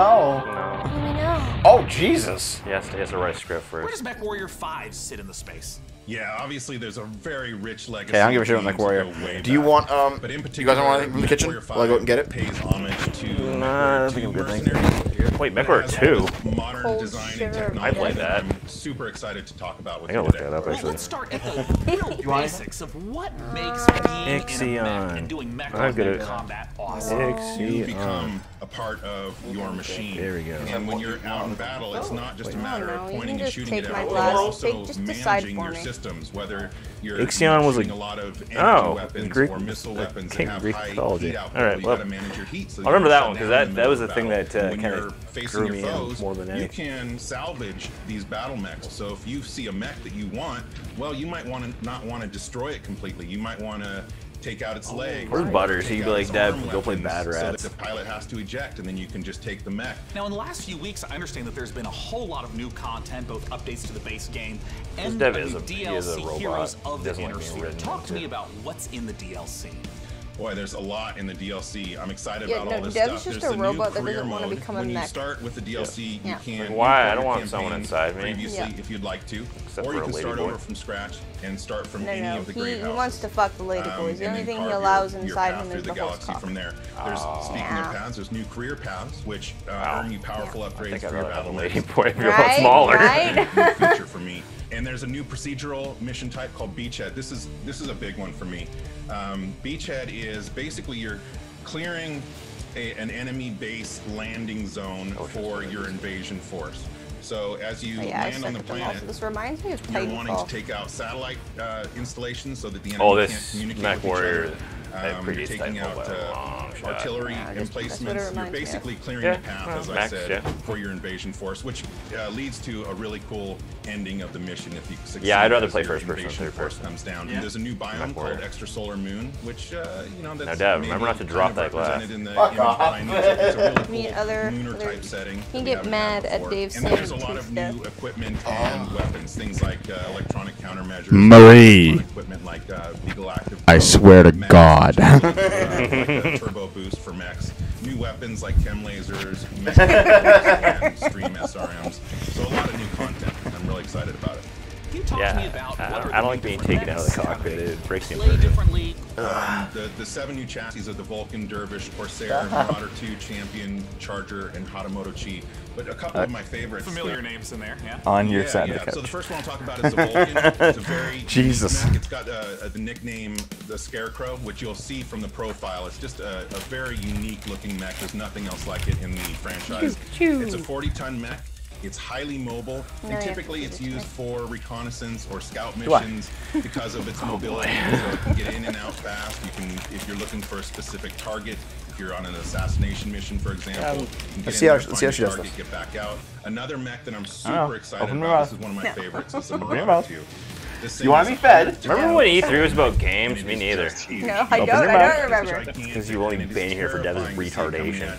No. Oh, Jesus. Yes, he has to write a script first. Where does MechWarrior 5 sit in the space? Yeah, obviously there's a very rich legacy. Okay, I don't give a shit about MechWarrior. Do you want, but in particular, you guys want anything from the kitchen? Will I go out and get it? Pays homage to nah, that's a good thing. Wait, MechWarrior 2? Modern design and technology. I played that. I'm super excited to talk about with you today. I gotta look that up, actually. Let's start at the basics of what makes being in a mech and doing mech combat awesome. You become a part of your machine. There we go. And when you're out in battle, it's not just a matter of pointing and shooting at everyone. You're also managing your system. Whether you're Ixion was like a lot of weapons Greek, or missile weapons that have Greek mythology. All right, well, so I remember that one because that was the thing that kind of drew me in more than anything. You can salvage these battle mechs. So if you see a mech that you want, well, you might want to not want to destroy it completely. You might want to take out its leg. Or Butters, he'd be like, Dad, go play Bad Rats. So that the pilot has to eject, and then you can just take the mech. Now, in the last few weeks, I understand that there's been a whole lot of new content, both updates to the base game and the DLC Heroes of the Inner Sphere. Talk to me about what's in the DLC. Boy, there's a lot in the DLC. I'm excited about all this stuff. There's a robot that doesn't want to become a mech. When you start with the DLC, you can... Why? I don't want someone inside me. If you'd like to. Or you can start over from scratch and start from any of the great houses. He wants to fuck the lady boys. The only thing he allows inside him is the galaxy from there. There's, speaking of paths, there's new career paths, which earn you powerful upgrades for your battle lady boy if you're a lot smaller. Right? New feature for me. And there's a new procedural mission type called Beachhead. This is a big one for me. Beachhead is basically you're clearing an enemy base landing zone for your invasion force. So as you land on the planet, this reminds me of you're wanting to take out satellite installations so that the enemy can't communicate with each other. You're taking out artillery emplacements. You're basically clearing the path, as I said, for your invasion force, which leads to a really cool ending of the mission if you succeed. Yeah, I'd rather play first person. Invasion force comes down. Yeah. And there's a new biome called Extrasolar Moon, which you know that's remember not to drop that glass. I mean, other type setting. You can get mad at Dave's. And there's a lot of new equipment and weapons, things like electronic countermeasures. Marie. Equipment like legal active. I swear to God. Like turbo boost for mechs, new weapons like chem lasers, mech and stream SRMs. So a lot of new content. I'm really excited about it. Can you talk to me about what I don't like being taken out of the cockpit. It breaks the immersion. The 7 new chassis of the Vulcan, Dervish, Corsair, Marauder 2, Champion, Charger, and Hatamoto Chi. But a couple of my favorites. Familiar names in there, yeah. On your side of the couch. So the first one I'll talk about is the Vulcan. It's a very unique. It's got the nickname the Scarecrow, which you'll see from the profile. It's just a very unique looking mech. There's nothing else like it in the franchise. It's a 40-ton mech. It's highly mobile, and typically it's used for reconnaissance or scout missions because of its mobility. So you can get in and out fast. You can, if you're looking for a specific target, if you're on an assassination mission, for example, you can get in and find your target, get back out. Another mech that I'm super excited about, this is one of my favorites, is the Marauder 2. You want to be fed? Remember when E3 was about games? Me neither. No, I don't remember. Because you've only been here for Devin's retardation.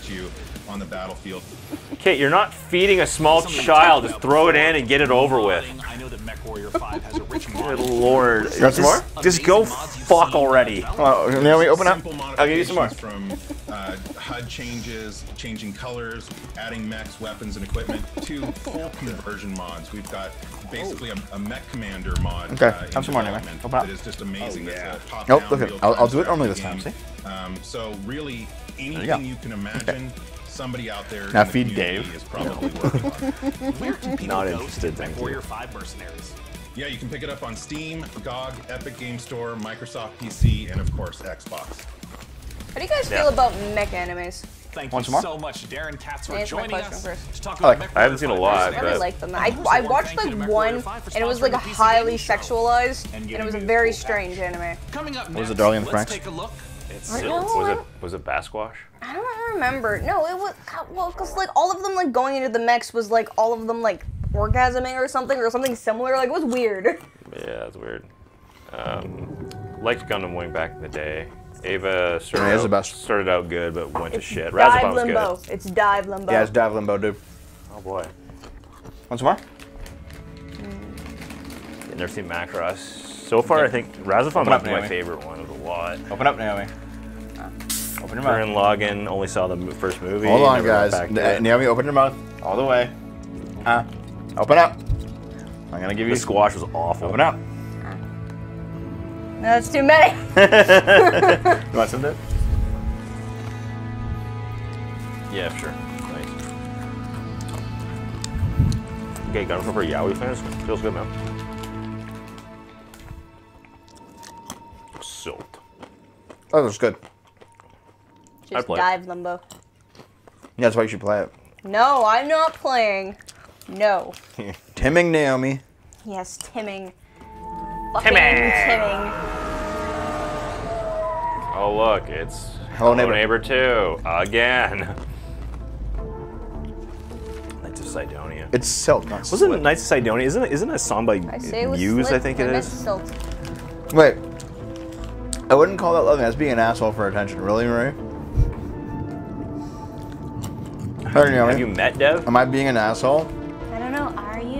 On the battlefield. Okay, you're not feeding a small child. Just throw it in and get it over with. I know that MechWarrior 5 has a rich mod. Good lord. You want some more? Just go fuck already. Now we open up. I'll give you some more. From HUD changes, changing colors, adding mechs, weapons, and equipment to full conversion mods. We've got basically a mech commander mod. Okay, have some more anyway. That is just amazing. Nope, look at it. I'll do it only this time. See? So really, anything you can imagine. somebody out there. Now feed Dave. Is probably working on it. Where do people not go interested, to get MechWarrior 5 mercenaries? Yeah, you can pick it up on Steam, GOG, Epic Game Store, Microsoft PC, and of course Xbox. How do you guys feel about mech animes? Thank you so much, Darren Katz, for joining us. To talk about I haven't seen a lot. I really like them. I watched like one, and it was like a highly sexualized, and it was a very strange anime. Coming up next, was it Darling in the Franks? Was it Basquash? I don't remember. No, it was well, because like all of them like going into the mechs was like all of them like orgasming or something similar. Like it was weird. Yeah, it's weird. Liked Gundam Wing back in the day. Ava started out good, but went to shit. Dive Limbo. Was good. It's Dive Limbo. Yeah, it's Dive Limbo, dude. Oh, boy. Want some more? Mm. I've never seen Macross. So far, okay. I think Razafon might be my favorite one of a lot. Open up, Naomi. Open your mouth. We're in Logan, only saw the first movie. Hold on, guys. Naomi, open your mouth. All the way. Open up. I'm going to give you... The squash was awful. Open up. No, that's too many. You want some, dude? Yeah, sure. Nice. Okay, got it for Yaoi fans. Feels good, man. Silt. Oh, that's good. Just Dive Limbo. Yeah, that's why you should play it. No, I'm not playing. No. Timming Naomi. Yes, Timming. Timming. Oh look, it's Hello Neighbor 2 again. Knights of Cydonia. It's Silt. Wasn't it Knights of Cydonia? Isn't it a song by Muse? I think it is. Silt. Wait, I wouldn't call that loving. That's being an asshole for attention. Really, Marie? Have you met Dev? Am I being an asshole? I don't know. Are you?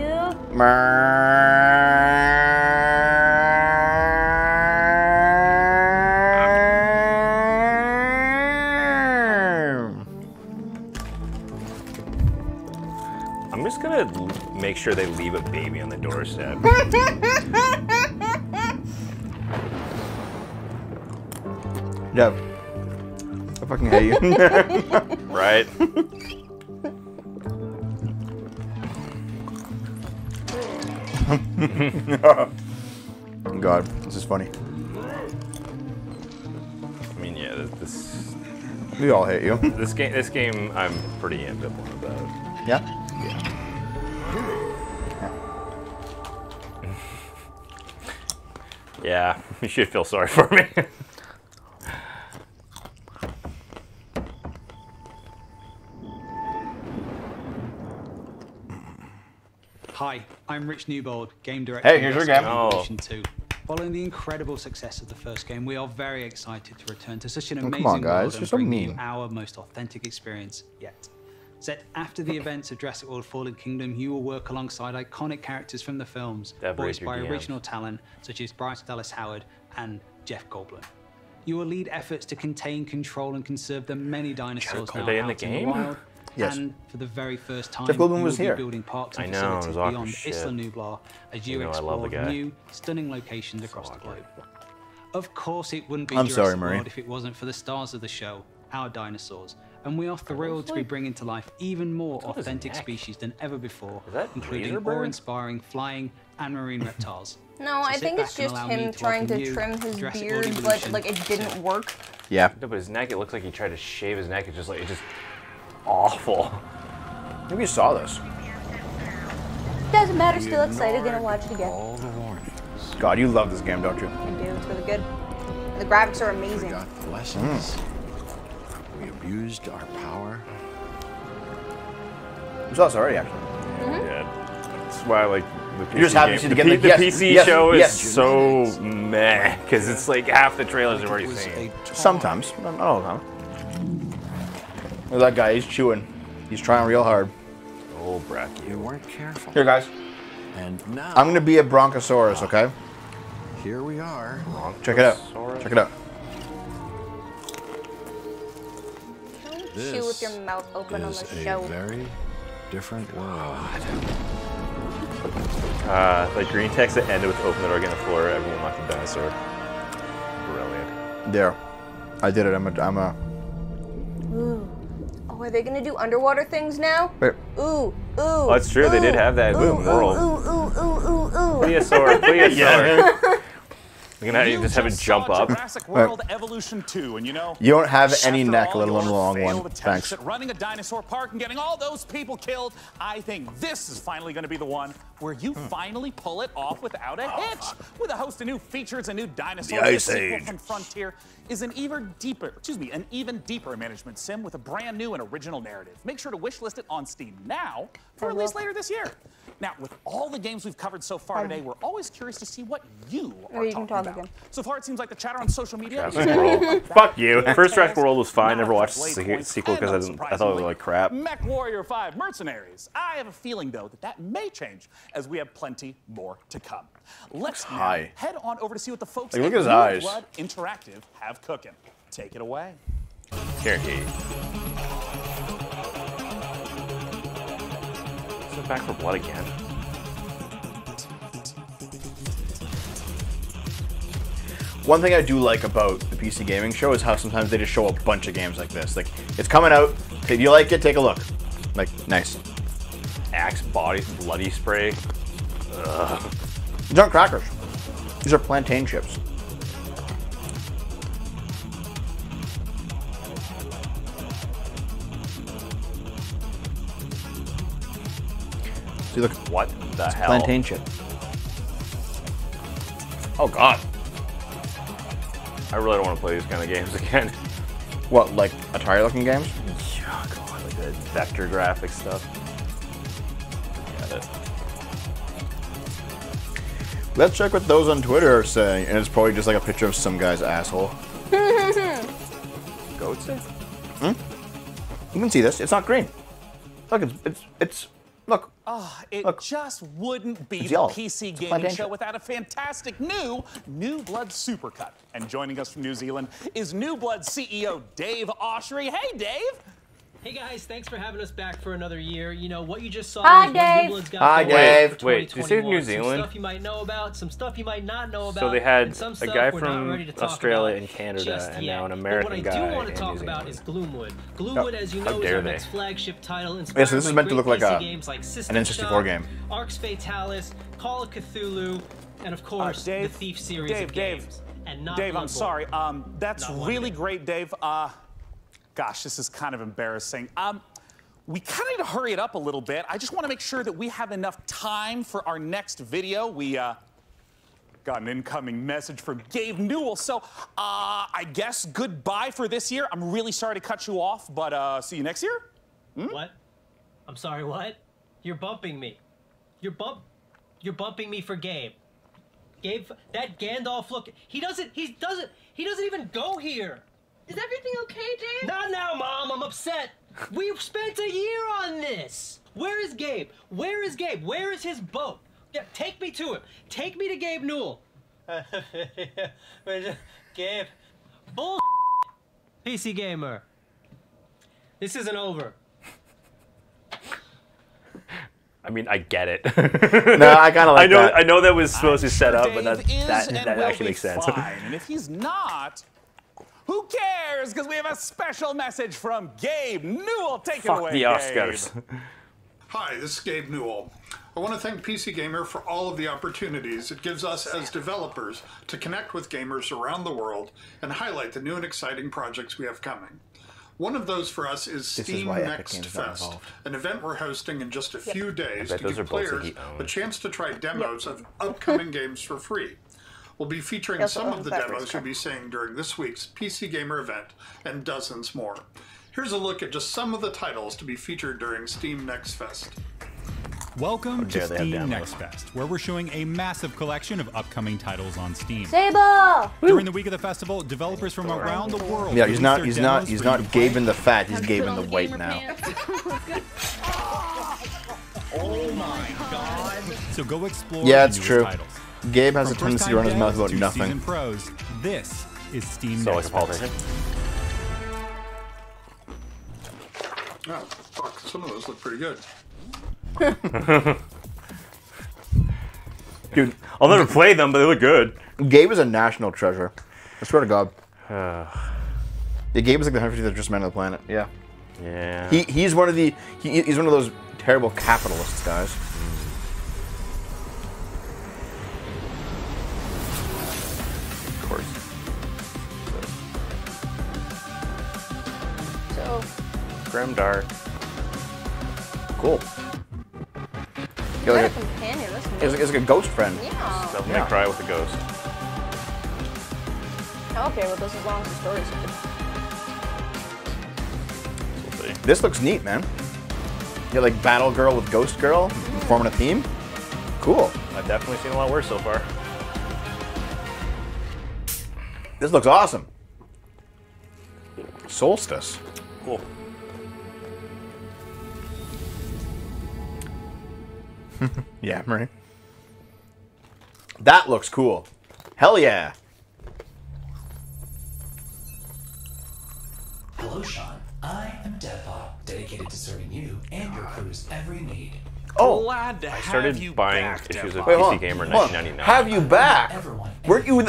Make sure they leave a baby on the doorstep. Deb, I fucking hate you. Right? God, this is funny. I mean, yeah, this... We all hate you. This game, I'm pretty ambivalent about. Yeah? Yeah. Yeah, you should feel sorry for me. Hi, I'm Rich Newbold, game director. Hey, here's your game. Oh. Following the incredible success of the first game, we are very excited to return to such an amazing world and bring you our most authentic experience yet. Set after the events of Jurassic World Fallen Kingdom, you will work alongside iconic characters from the films, voiced by original talent such as Bryce Dallas Howard and Jeff Goldblum. You will lead efforts to contain, control, and conserve the many dinosaurs now out in the wild. Yes. And for the very first time, Jeff Goldblum was here. Building parks and facilities beyond Isla Nublar as you explore new, stunning locations across the globe. Of course, it wouldn't be Jurassic World if it wasn't for the stars of the show, our dinosaurs. And we are thrilled to be bringing to life even more authentic species than ever before, including awe-inspiring flying and marine reptiles. No, I think it's just him trying to trim his beard, but like it didn't work. Yeah. No, but his neck, it looks like he tried to shave his neck. It's just like, it's just awful. Maybe you saw this. Doesn't matter, still excited, gonna watch it again. God, you love this game, don't you? I do, it's really good. The graphics are amazing. We abused our power. It's also already actually. Mm-hmm. Yeah, that's why I like the PC. You just happy to see the PC show is so meh because it's like half the trailers are already seen. Sometimes, not all the time. Look at that guy, he's chewing. He's trying real hard. Oh, Bracky, you weren't careful. Here, guys. And now I'm gonna be a Bronchosaurus, okay? Here we are. Check it out. Check it out. Chew with your mouth open on the show. A very different world. Like green text that ended with open the door again the floor, everyone like a dinosaur. Brilliant. There. I did it. I'm a. Ooh. Oh, Are they gonna do underwater things now? Ooh, ooh. That's true. Ooh, they did have that. Ooh, world. Ooh, ooh, ooh, ooh, ooh. Plesiosaur, plesiosaur. You're gonna you just have it jump up. Jurassic World Evolution 2, and you know you don't have any neck, let alone a long one. Thanks. Running a dinosaur park and getting all those people killed. I think this is finally gonna be the one where you finally pull it off without a hitch. With a host of new features and new dinosaurs, the sequel from Frontier is an even deeper management sim with a brand new and original narrative. Make sure to wishlist it on Steam now for release later this year. Now, with all the games we've covered so far today, we're always curious to see what you are talking about. Again. So far, it seems like the chatter on social media. Fuck you. First Jurassic World was fine. Never watched the sequel because I thought it was like crap. MechWarrior 5 Mercenaries. I have a feeling, though, that that may change as we have plenty more to come. Let's head on over to see what the folks at New Blood Interactive have cooking. Take it away. Guaranteed. Back for blood again. One thing I do like about the PC Gaming Show is how sometimes they just show a bunch of games like this. Like, it's coming out. If you like it, take a look. Like, nice. Axe, bodies, bloody spray. Ugh. These aren't crackers. These are plantain chips. Look, what the hell? Plantain chip. Oh god. I really don't want to play these kind of games again. What, like Atari looking games? Yeah, god, like the vector graphic stuff. Got it. Let's check what those on Twitter are saying, and it's probably just like a picture of some guy's asshole. Goats? Hmm? You can see this. It's not green. Look, it's look. Oh, it just wouldn't be the PC Gaming Show without a fantastic New Blood supercut. And joining us from New Zealand is New Blood CEO Dave Oshry. Hey, Dave. Hey, guys. Thanks for having us back for another year. You know, what you just saw is what New Blood's got. Hi, Dave. Wait, did you say New Zealand? Some stuff you might know about, some stuff you might not know about. So they had a guy from Australia and Canada, and now an American guy. What I do want to talk about is Gloomwood. Gloomwood, as you know, is its flagship title. Yeah, so this is meant to look like an N64 game. Arx Fatalis, Call of Cthulhu, and of course, the Thief series of games. Dave, I'm sorry. That's really great, Dave. Gosh, this is kind of embarrassing. We kind of need to hurry it up a little bit. I just want to make sure that we have enough time for our next video. We got an incoming message from Gabe Newell. So I guess goodbye for this year. I'm really sorry to cut you off, but see you next year. Hmm? What? I'm sorry, what? You're bumping me. You're bumping me for Gabe. Gabe, that Gandalf look, he doesn't even go here. Is everything okay, Dave? Not now, Mom. I'm upset. We've spent a year on this. Where is Gabe? Where is Gabe? Where is his boat? Yeah, take me to him. Take me to Gabe Newell. Gabe. Bull. PC Gamer. This isn't over. I mean, I get it. No, I kind of like that. I know that was supposed to be set up, but that actually makes sense. And if he's not... Who cares? Because we have a special message from Gabe Newell. Take it away, Gabe. Fuck the Oscars. Hi, this is Gabe Newell. I want to thank PC Gamer for all of the opportunities it gives us as developers to connect with gamers around the world and highlight the new and exciting projects we have coming. One of those for us is Steam Next Fest, an event we're hosting in just a few days to give players a chance to try demos of upcoming games for free. We'll be featuring some of the demos you'll be seeing during this week's PC Gamer event and dozens more. Here's a look at just some of the titles to be featured during Steam Next Fest. Welcome to Steam Next Fest, where we're showing a massive collection of upcoming titles on Steam. Sable! During the week of the festival, developers from around the world. Yeah, he's not Gabe in the fat, he's Gabe in the white now. Oh my god. So go explore the new titles. Gabe has a tendency to run his mouth about nothing. Pros, this is Steam Next Fest. Oh, fuck. Some of those look pretty good. Dude, I'll never play them, but they look good. Gabe is a national treasure. I swear to God. Yeah, Gabe is like the 150th richest man on the planet. Yeah. Yeah. He's one of the he's one of those terrible capitalists, guys. Of course. So Grimdark. Cool. You're like a companion. It's like a ghost friend. Yeah. Devil May Cry with a ghost. I'm okay with this as long as the story's good. This looks neat, man. You're like Battle Girl with Ghost Girl, forming a theme. Cool. I've definitely seen a lot worse so far. This looks awesome. Solstice. Cool. Yeah, right. That looks cool. Hell yeah. Hello, Sean. I am DevBot, dedicated to serving you and your crew's every need. Oh, glad to I started buying issues of PC Gamer 1999. Have you back? Weren't you?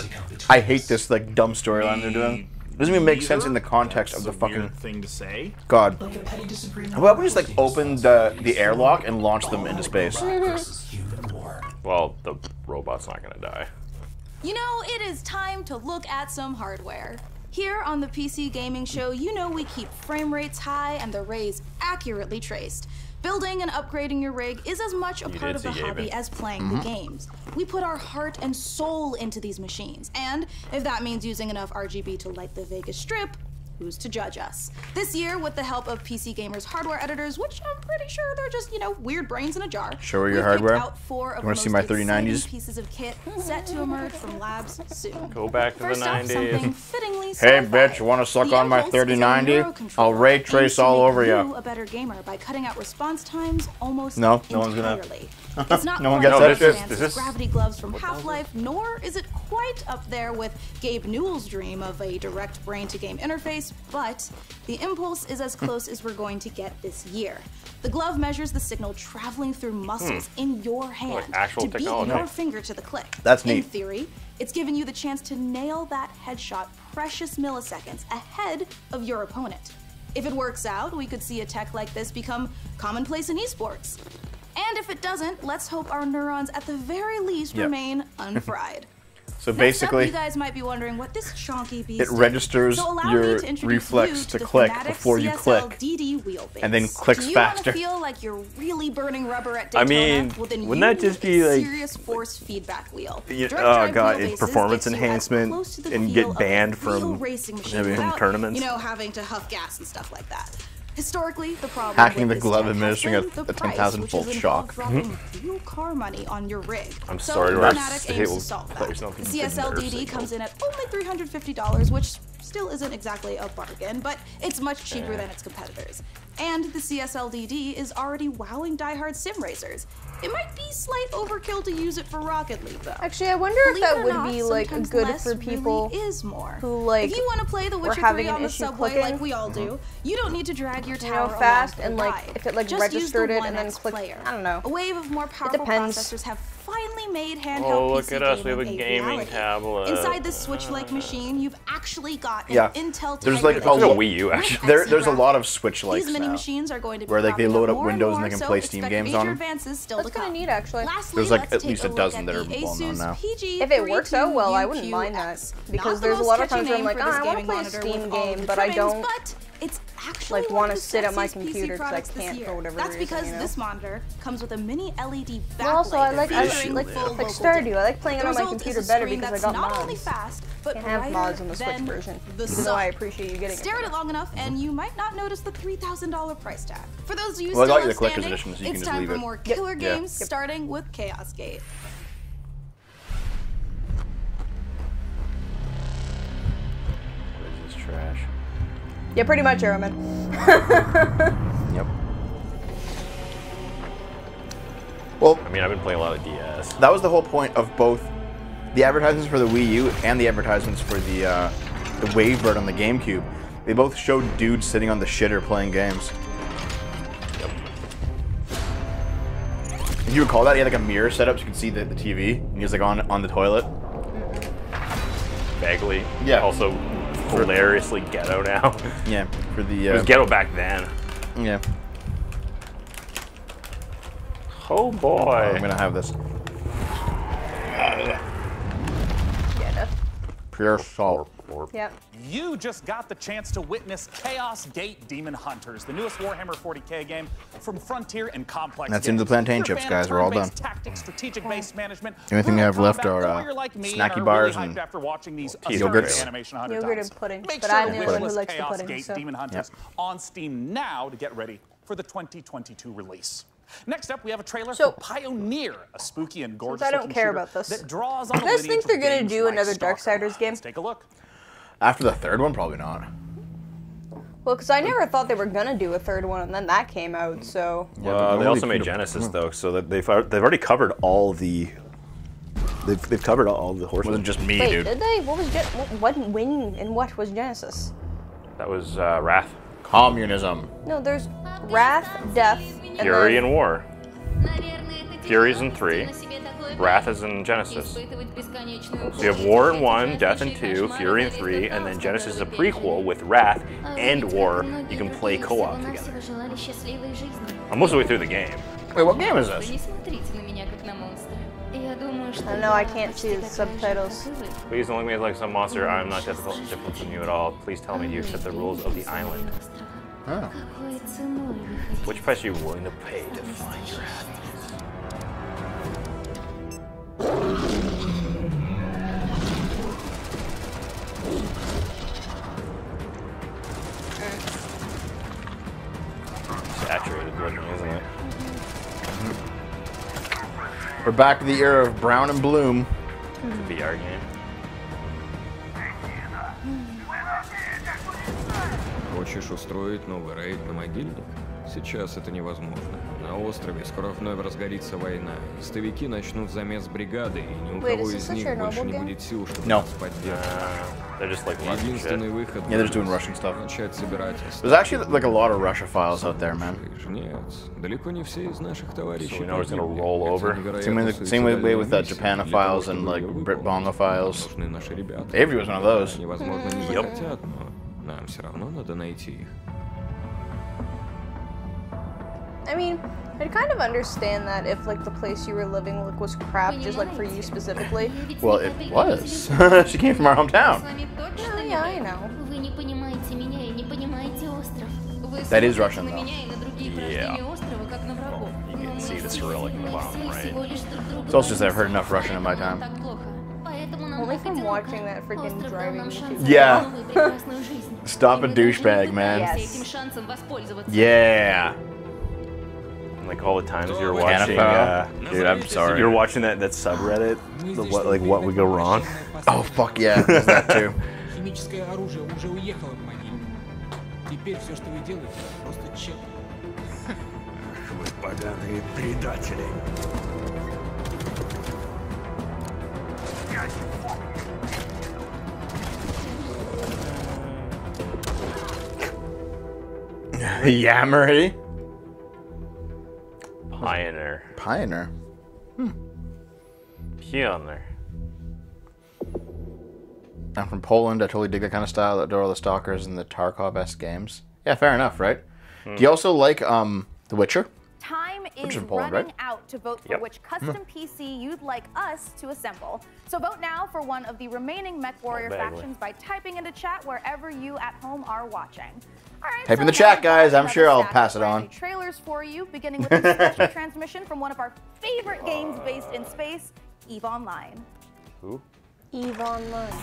I hate this like dumb storyline they're doing. It doesn't even make sense in the context of the fucking thing to say. God. How about we just like open the airlock and launch them into space? Well, the robot's not gonna die. You know, it is time to look at some hardware. Here on the PC Gaming Show, you know we keep frame rates high and the rays accurately traced. Building and upgrading your rig is as much a part of the hobby as playing the games. We put our heart and soul into these machines, and if that means using enough RGB to light the Vegas Strip, who's to judge us? This year, with the help of PC Gamer's hardware editors, which I'm pretty sure they're just, you know, weird brains in a jar. Show her your hardware. Out four of you want to see my 3090s? Pieces of kit set to emerge from labs soon. Go back to the 90s. Hey, bitch, want to suck on my 3090? I'll ray trace all over you. A better gamer by cutting out response times almost entirely. It's not no one gets that shit. Gravity gloves from Half-Life, nor is it quite up there with Gabe Newell's dream of a direct brain-to-game interface, but the impulse is as close as we're going to get this year. The glove measures the signal traveling through muscles in your hand to beat your finger to the click. That's neat. In theory, it's given you the chance to nail that headshot precious milliseconds ahead of your opponent. If it works out, we could see a tech like this become commonplace in esports. And if it doesn't, let's hope our neurons at the very least remain unfried. So basically, next up, you guys might be wondering what this chonky beast is. It registers your reflex to click before you click, and then clicks faster. Do you feel like you're really burning rubber at Daytona? I mean, wouldn't that just be like serious force feedback wheel? Oh god, it's performance enhancement and get banned from tournaments. You know, having to huff gas and stuff like that. Historically, the problem hacking the glove and administering a 10,000-volt shock. Real car money on your rig. I'm sorry, CSLDD comes in at only $350, which still isn't exactly a bargain, but it's much cheaper than its competitors. And the CSLDD is already wowing diehard sim racers. It might be slight overkill to use it for Rocket League, though. Actually, I wonder if that would be like good for people who like if you want to play The Witcher 3 on the subway like we all do. You don't need to drag your tower fast and like if it like registered it and then click. I don't know. A wave of more powerful processors have finally made handheld PC gaming. Oh, look at us! We have a gaming tablet. Inside this Switch-like machine, you've actually got an Intel. There's like a Wii U actually. There's a lot of Switch-likes now, where like they load up Windows and they can play Steam games on them. That's kind of neat, actually. There's like at least a dozen that are blown on now. If it works out well, I wouldn't mind that, because there's a lot of times where I'm like, I want to play a Steam game, but I don't like want to sit at my computer because I can't for whatever reason. That's because this monitor comes with a mini LED backlight. Also, I like Stardew. I like playing it on my computer better because I got mods. Can't have mods on the Switch version. So I appreciate you getting it. Stare at it long enough, and you might not notice the $3,000 price tag. For those of you still outstanding, it's time for more killer games, starting with Chaos Gate. What is this trash? Yeah, pretty much, Aeroman. Yep. Well, I mean, I've been playing a lot of DS. That was the whole point of both the advertisements for the Wii U and the advertisements for the Wavebird on the GameCube. They both showed dudes sitting on the shitter playing games. Yep. If you recall that, he had like a mirror set up so you could see the TV, and he was like on the toilet. Vaguely. Yeah. Also hilariously ghetto now. Yeah, for the. It was ghetto back then. Yeah. Oh boy! Oh, I'm gonna have this. Pure salt. Yep. You just got the chance to witness Chaos Gate Demon Hunters, the newest Warhammer 40K game from Frontier and Complex. That's into the plantain chips, guys. We're all done. Tactics, strategic-based management. The only thing we have left are snacky bars and yogurts. Yogurt and pudding. But I'm the one who likes the pudding. Chaos Gate Demon Hunters on Steam now to get ready for the 2022 release. Next up, we have a trailer for Pioneer, a spooky and gorgeous that draws on the lineage of games like Stalker. You guys think they're going to do another Darksiders game? Let's take a look. After the third one, probably not. Well, because I never thought they were going to do a third one, and then that came out, so... Yeah, they also made Genesis, though, so that they've already covered all the... They've covered all the horses. It wasn't just me, dude. Wait, did they? What was what was Genesis? That was Wrath. Communism. No, there's Wrath, Death, and Fury then... and War. Fury's in 3. Wrath is in Genesis. So you have War in 1, Death in 2, Fury in 3, and then Genesis is a prequel with Wrath and War. You can play co-op together. I'm most of the way through the game. Wait, what game is this? I don't know, I can't see the subtitles. Please don't look at me like some monster. I'm not difficult from you at all. Please tell me you accept the rules of the island. Oh. Which price are you willing to pay to find your happiness? Saturated looking, isn't it? We're back to the era of Brown and Bloom. It's a VR game. Хочешь устроить новый рейд на могильник? Сейчас это невозможно. На острове скоро вновь разгорится война. Стовики начнут замес бригады, и ни у кого из них больше не будет сил, чтобы нас поддерживать. Единственный выход — начать собирать остатки. There's actually like a lot of Russiophiles out there, man. Нет, далеко не все из наших товарищей. Same way with Japanophiles and like Britbongophiles. Avery was one of those. Невозможно не захотят, но нам все равно надо найти их. I mean, I'd kind of understand that if, like, the place you were living was crap, just, like, for you specifically. Well, it was. She came from our hometown. Oh, yeah, I know. That is Russian, though. Yeah. Well, you can see the Cyrillic in the bottom right. It's also just that I've heard enough Russian in my time. Only from watching that freaking driving. Yeah. Stop a douchebag, man. Yes. Yeah. Like all the times you're watching, dude, I'm sorry. You're watching that subreddit, the what would go wrong? Oh fuck yeah, there's that too. Yammery. Pioner. Pioner? Hmm. Pioner. I'm from Poland. I totally dig that kind of style. I adore the Stalkers and the Tarkov-esque games. Yeah, fair enough, right? Hmm. Do you also like The Witcher? Time is from Poland, running out to vote for which custom PC you'd like us to assemble. So vote now for one of the remaining MechWarrior factions by typing into chat wherever you at home are watching. Right, type in the chat, guys. I'm sure I'll pass it on. Trailers for you, beginning with a special transmission from one of our favorite games based in space, EVE Online. Who? EVE Online.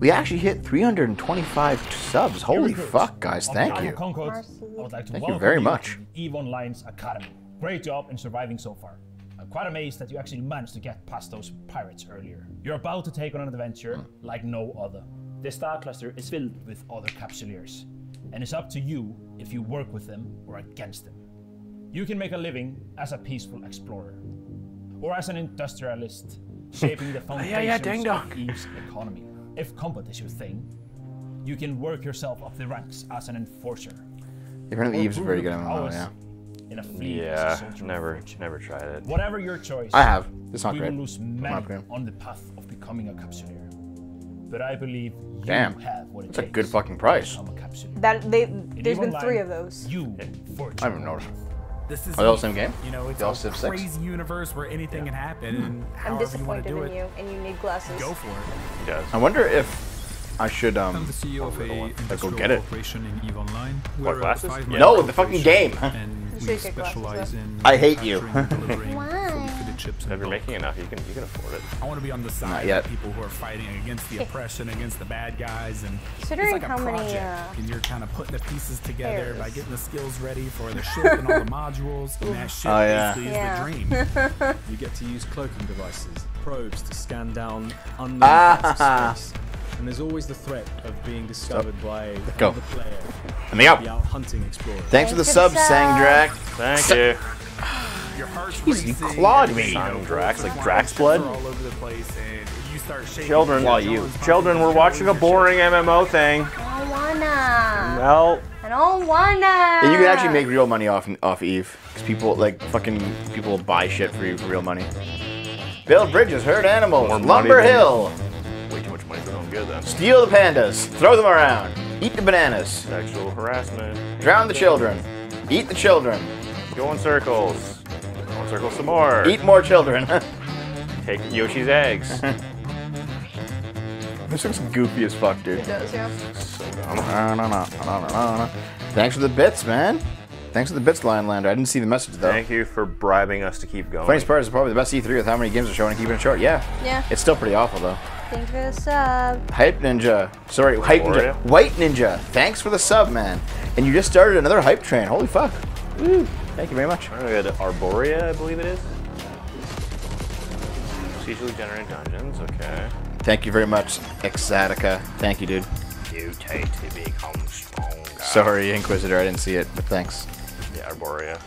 We actually hit 325 subs. Holy fuck, guys! Thank you. Thank you very much. EVE Online's Academy. Great job in surviving so far. I'm quite amazed that you actually managed to get past those pirates earlier. You're about to take on an adventure like no other. This star cluster is filled with other capsuleers. And it's up to you if you work with them or against them. You can make a living as a peaceful explorer or as an industrialist, shaping the foundations of each economy. If combat is your thing, you can work yourself up the ranks as an enforcer. Apparently Eve's very good at MMO, yeah. In a fleet as a soldier. Never tried it. Whatever your choice, I have. It's not great. We will lose many on the path of becoming a capsuleer. but I believe you have what it takes. That's a good fucking price. There's been three of those. I haven't noticed. Are they all the same game? You know, it's a crazy universe where anything can happen. And I'm disappointed in you, and you need glasses. Go for it. I wonder if I should I'm the CEO of a go get it. In EVE Online. What, glasses? Yeah. No, the fucking game. And we specialize in I hate you. If you're making enough, you can afford it. I want to be on the side of people who are fighting against the oppression, against the bad guys, and considering it's like a project, and you're kind of putting the pieces together by getting the skills ready for the ship and all the modules, and that ship basically is the dream. You get to use cloaking devices, probes to scan down unknown parts of space, and there's always the threat of being discovered by the player. And hunting explorers. Thanks for the subs, Sangdrax. Thank you. Jeez, you clawed me. Drax, like Drax blood. All over the place and you start Children, we're watching a boring MMO thing. I don't wanna. No. I don't wanna. Yeah, you can actually make real money off EVE, because people fucking people buy shit for you for real money. Build bridges, herd animals, lumber hill. Way too much money for no good then. Steal the pandas, throw them around, eat the bananas. Sexual harassment. Drown the children, eat the children. Go in circles. Circle some more. Eat more children. Take Yoshi's eggs. This looks goofy as fuck, dude. It does, yeah. So thanks for the bits, man. Thanks for the bits, Lionlander. I didn't see the message, though. Thank you for bribing us to keep going. Funniest part is probably the best E3 with how many games are showing and keeping it short. Yeah. Yeah. It's still pretty awful, though. Thanks for the sub. Hype Ninja. Sorry, Hype Ninja. White Ninja. Thanks for the sub, man. And you just started another hype train. Holy fuck. Woo. Thank you very much. We had Arborea, I believe it is. Procedurally generated dungeons, okay. Thank you very much, Exatica. Thank you, dude. You take to become stronger. Sorry, Inquisitor, I didn't see it, but thanks. Yeah, Arborea.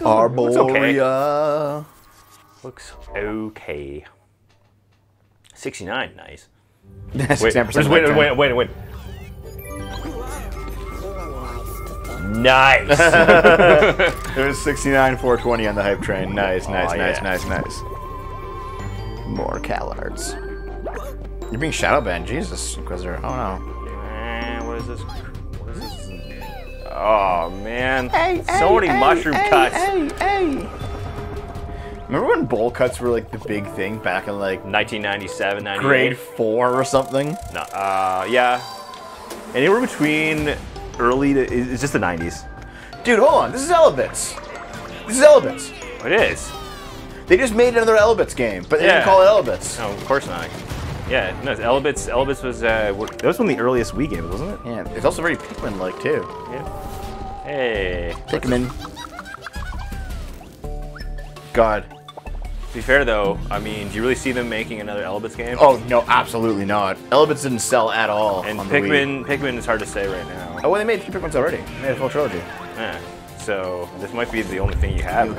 Arborea. Looks okay. 69, nice. 69%. Wait. Nice. There was 69,420 on the hype train. Nice, nice. More Calards. You're being shadow banned, Jesus, Inquisitor. Oh no. What is this? What is this? Oh man. Hey, so many mushroom cuts. Remember when bowl cuts were like the big thing back in like 1997, 98? Grade 4 or something? No. Yeah. Anywhere between early to, it's just the 90s. Dude, hold on. This is Elebits. This is Elebits. It is. They just made another Elebits game, but they didn't call it Elebits. No, of course not. Yeah, no, it's Elebits. Elebits was, that was one of the earliest Wii games, wasn't it? Yeah, it's also very Pikmin-like, too. Yeah. Hey. Pikmin. God. To be fair, though, I mean, do you really see them making another Elebits game? Oh, no, absolutely not. Elebits didn't sell at all. And on Pikmin, the Wii. Pikmin is hard to say right now. Oh, well, they made 2 Pikmins already. They made a full trilogy. Yeah. So this might be the only thing you have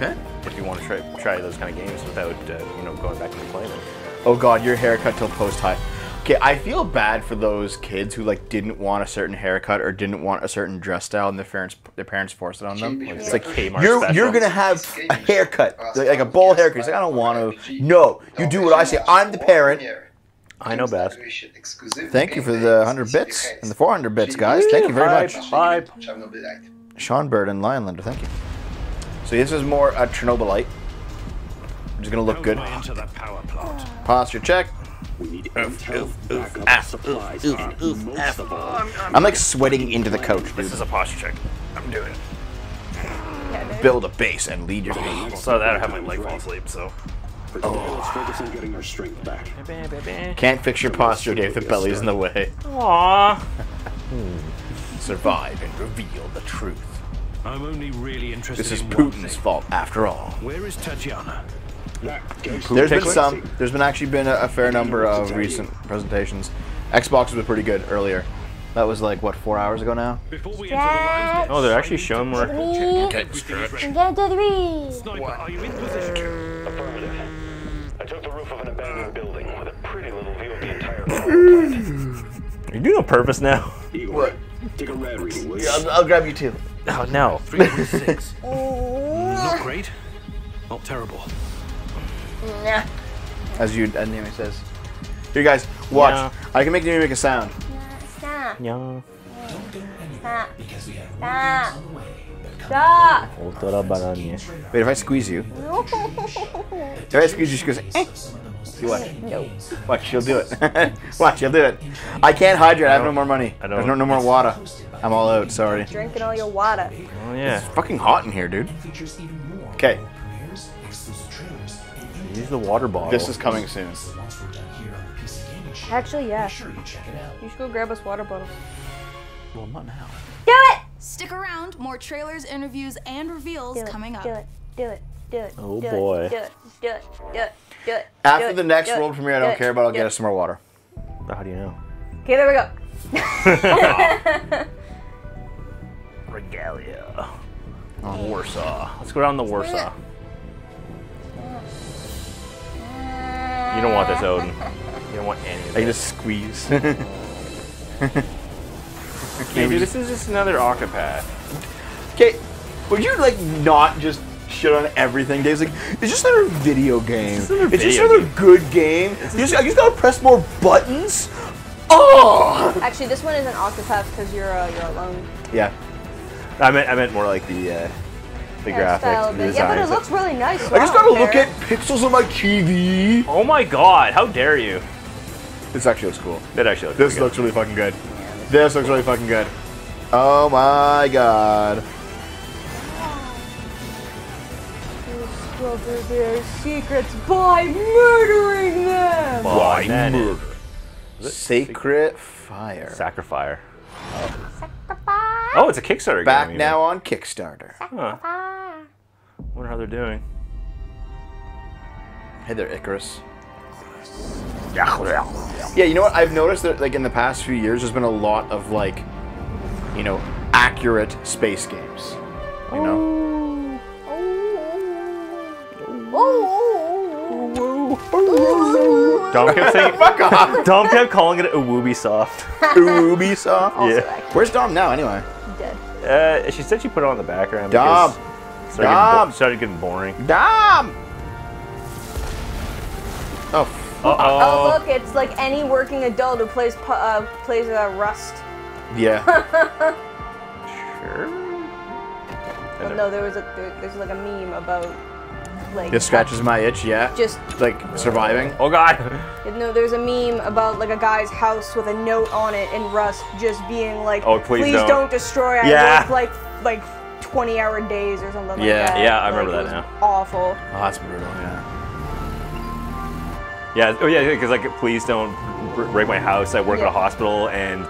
if you want to try those kind of games without, you know, going back and playing them. Oh God, your haircut till post high. Okay, I feel bad for those kids who like didn't want a certain haircut or didn't want a certain dress style, and their parents forced it on them. It's like Kmart you're gonna have a haircut, like a bowl haircut. It's like, I don't want to. No, you do what I say. I'm the parent. I know best. Thank you for the 100 bits and the 400 bits, guys. Thank you very much. Sean Bird and Lionlander, thank you. So this is more a Chernobylite. I'm just gonna look good. Posture check. We need supplies. I'm like sweating into the coach, dude. This is a posture check. I'm doing it. Build a base and lead your team. So that'll have my leg fall asleep, so. Oh. Let's focus on getting our strength back. Can't fix your posture, Dave. The belly's in the way. Aww. Survive and reveal the truth. I'm only really interested. This is Putin's fault, after all. Where is Tatiana? There's been a fair number of recent presentations. Xbox was pretty good earlier. That was like, what, 4 hours ago now? Oh, they're actually showing more. I took the roof of an abandoned building with a pretty little view of the entire planet. Are you doing on purpose now? What? Take a rad reading, will you? I'll grab you too. Oh, no. 316. Not great. Not terrible. Nah. As you, as Nami says. Here, guys, watch. Yeah. I can make a sound. Yeah. Stop. Yeah. Stop. Stop. Stop. Wait, if I squeeze you. No. If I squeeze you, she goes, eh. See, watch. No. Watch, she'll do it. Watch, she'll do it. I can't hydrate. I have no more money. I don't. There's no more water. I'm all out, sorry. Drinking all your water. Oh, yeah. It's fucking hot in here, dude. Okay. Use the water bottle. This is coming soon. Actually, yeah. You should go grab us water bottles. Well, not now. Do it! Stick around. More trailers, interviews, and reveals coming up. Do it. Do it. Do it. Oh, boy. Do it. Do it. Do it. Do it. After the next world premiere, I don't care about, I'll get us some more water. How do you know? Okay, there we go. Regalia on Warsaw. Let's go down to Warsaw. You don't want this, Odin. You don't want any of this. I just squeeze. Okay, dude, this is just another Octopath. Okay, would you like not just shit on everything? Dave's like, it's just another video game. It's just another good game. I just gotta press more buttons. Oh! Actually, this one is an Octopath because you're alone. Yeah, I meant more like the graphics, the design. Yeah, but it looks really nice. I just gotta look at pixels on my TV. Oh my god! How dare you? This actually looks cool. That actually looks. This looks really fucking good. Yeah, this looks really fucking good. Oh my god! You discover their secrets by murdering them. By murder. Sacred Fire. Sacrifier. Oh. Sacrifier. Oh, it's a Kickstarter game. Back now on Kickstarter. Huh. Wonder how they're doing. Hey there, Icarus. Yeah, you know what? I've noticed that, like, in the past few years, there's been a lot of, like, you know, accurate space games. You know. Dom kept saying, fuck off. Dom kept calling it Ubisoft. Ubisoft? Yeah. Where's Dom now, anyway? Dead. She said she put it on the background. Dom! Dom! Started getting boring. Dom! Oh. Uh-oh. Oh, look, it's like any working adult who plays Rust. Yeah. Sure. Well, no, there's like a meme about. Like, this scratches my itch, yeah. Just like surviving. Oh god. No, there's a meme about like a guy's house with a note on it in Rust, just being like, "Oh, please don't destroy." Yeah. I work like 20-hour days or something like that. Yeah, yeah, I remember that now. Awful. Oh, that's brutal. Yeah. Yeah. Oh yeah, because like, please don't break my house. I work at a hospital, and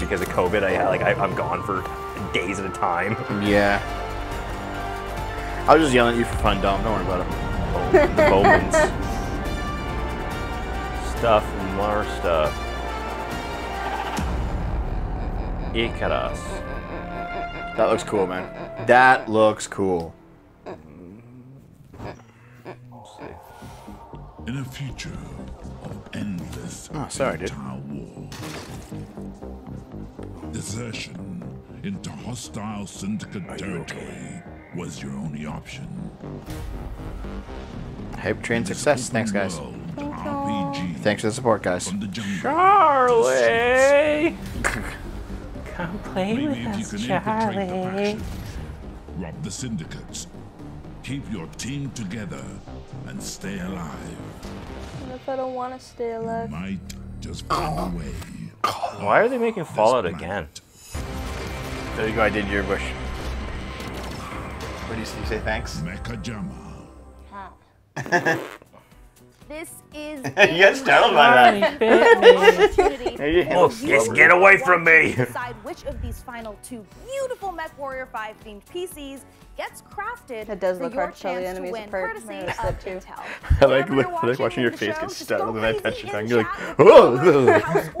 because of COVID, I'm gone for days at a time. Yeah. I was just yelling at you for fun, Dom. Don't worry about it. The Bowmans. Stuff, more stuff. Icarus. That looks cool, man. That looks cool. In a future of endless war, desertion into hostile syndicate territory was your only option. Hype train success. Thanks, guys. Thanks for the support, guys. Charlie! Come play with us, Charlie. Rob the syndicates. Keep your team together and stay alive. What if I don't want to stay alive? You might just fall away. Why are they making Fallout again? There you go, I did your wish. What do you say? Thanks. Mechajama. This is. You got startled by that. Oh, get away from me! Decide which of these final two beautiful MechWarrior 5 themed PCs gets crafted. That does look hard to tell the enemies apart. I like watching your face get startled and I touch your tongue. You're like, oh!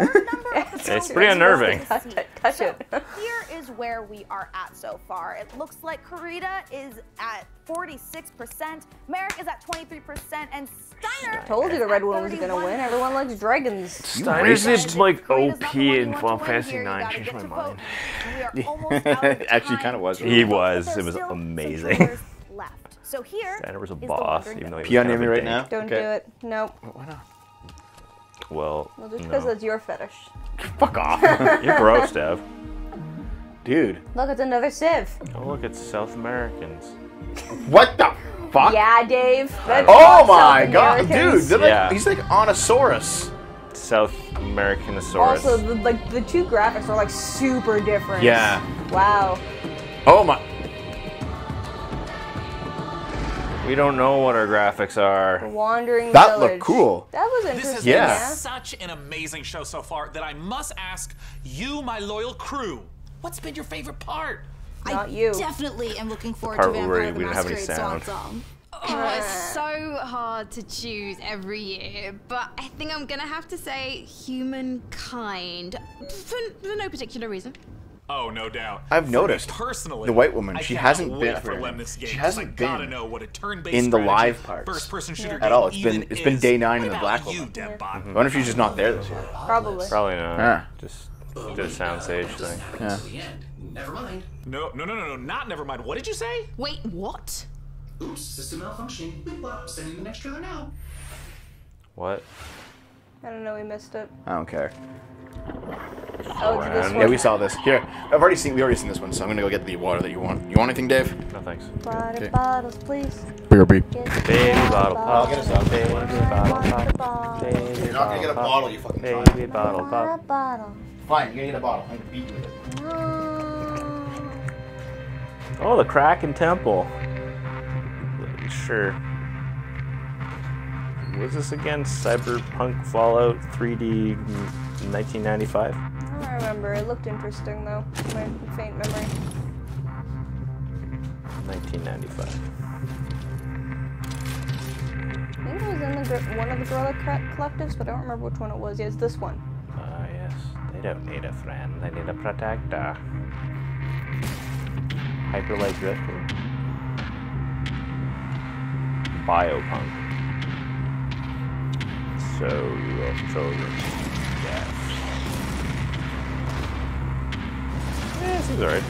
It's pretty unnerving. Touch it. So, here is where we are at so far. It looks like Karita is at 46%, Merrick is at 23%, and Steiner. I told you the red one was going to win. Everyone likes dragons. Steiner's is like OP in Final Fantasy IX. Changed my mind. We are almost out of time. Actually, kind of was. He was. It was amazing. Left. So here Steiner was a boss. Even though he was kind of a dick. Don't do it. Nope. Why not? Well, just because that's your fetish. Fuck off. You're gross, Dev. Dude. Look, it's another sieve. Oh, look, it's South Americans. What the fuck? Yeah, Dave. Oh my god, dude. Like, yeah. He's like Onosaurus. South Americanosaurus. Also, like, the two graphics are like super different. Yeah. Wow. Oh my. We don't know what our graphics are. Wandering That village. Looked cool. That was interesting. This has been such an amazing show so far that I must ask you, my loyal crew, what's been your favorite part? I definitely am looking forward to Vampire the Masquerade song. Oh, it's so hard to choose every year, but I think I'm gonna have to say humankind for no particular reason. Oh, no doubt. I've noticed personally, the white woman, she hasn't been in the live parts at all. It's been day 9 in the black woman. I wonder if she's just not there this year. Probably not. Yeah. Just the sound stage thing. Yeah. Never mind. No, not never mind. What did you say? Wait, what? Oops, system malfunctioning. Boop, sending the next trailer now. What? I don't know, we missed it. I don't care. Oh, this one? Yeah, we saw this. Here, we've already seen this one, so I'm gonna go get the water that you want. You want anything, Dave? No, thanks. Water bottles, please. Baby bottle pop. I'll get us up. Baby bottle pop. You're not gonna get a bottle, you fucking child. Baby bottle pop. Fine, you're gonna get a bottle. I'm gonna beat you with it. Oh, the Kraken Temple. Sure. Was this again Cyberpunk Fallout 3D 1995? I don't remember. It looked interesting though. My faint memory. 1995. I think it was in the, one of the Gorilla Collectives, but I don't remember which one it was. Yeah, it's this one. Ah, yes. They don't need a friend. They need a protector. Hyperlight Driftwood. Biopunk. So you will children. Yes. Yeah, this is alright.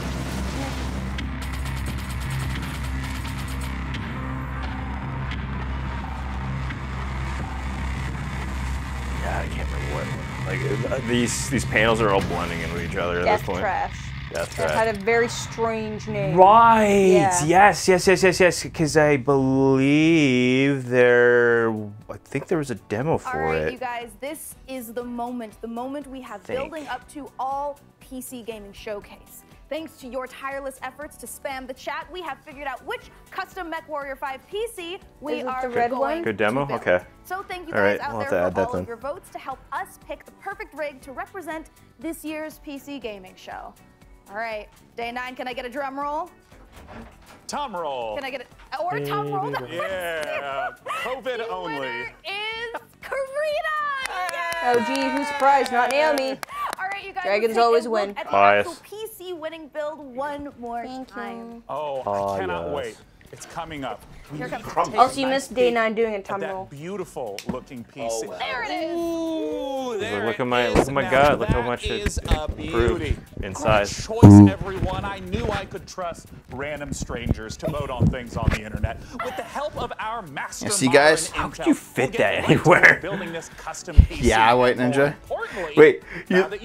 Yeah, I can't remember what. Like these panels are all blending into each other at this point. Trash. That's right. It had a very strange name. Right. Yeah. Yes. Because I believe I think there was a demo for it. All right, you guys, this is the moment. The moment we have building up to all PC gaming showcase. Thanks to your tireless efforts to spam the chat, we have figured out which custom MechWarrior 5 PC we are going to build. Good demo? Okay. So thank you guys out there for all of your votes to help us pick the perfect rig to represent this year's PC gaming show. All right, day 9. Can I get a drum roll? Tom roll. Can I get a tom roll? Yeah. COVID the only. Winner is Karina. Yay! Oh gee, who's prize? Not Naomi. All right, you guys. Dragons always win. Bias. PC winning build one more time. Oh, I cannot wait. It's coming up. Here comes also, you missed day 9 doing a tom roll. Beautiful looking PC. Oh, wow. There it is. Ooh, there look at my god! Look how much it improved in size. Choice, everyone. I knew I could trust random strangers to vote on things on the internet with the help of our master. See, guys, how could you fit that anywhere? Building this custom PC. Yeah, White Ninja. Wait,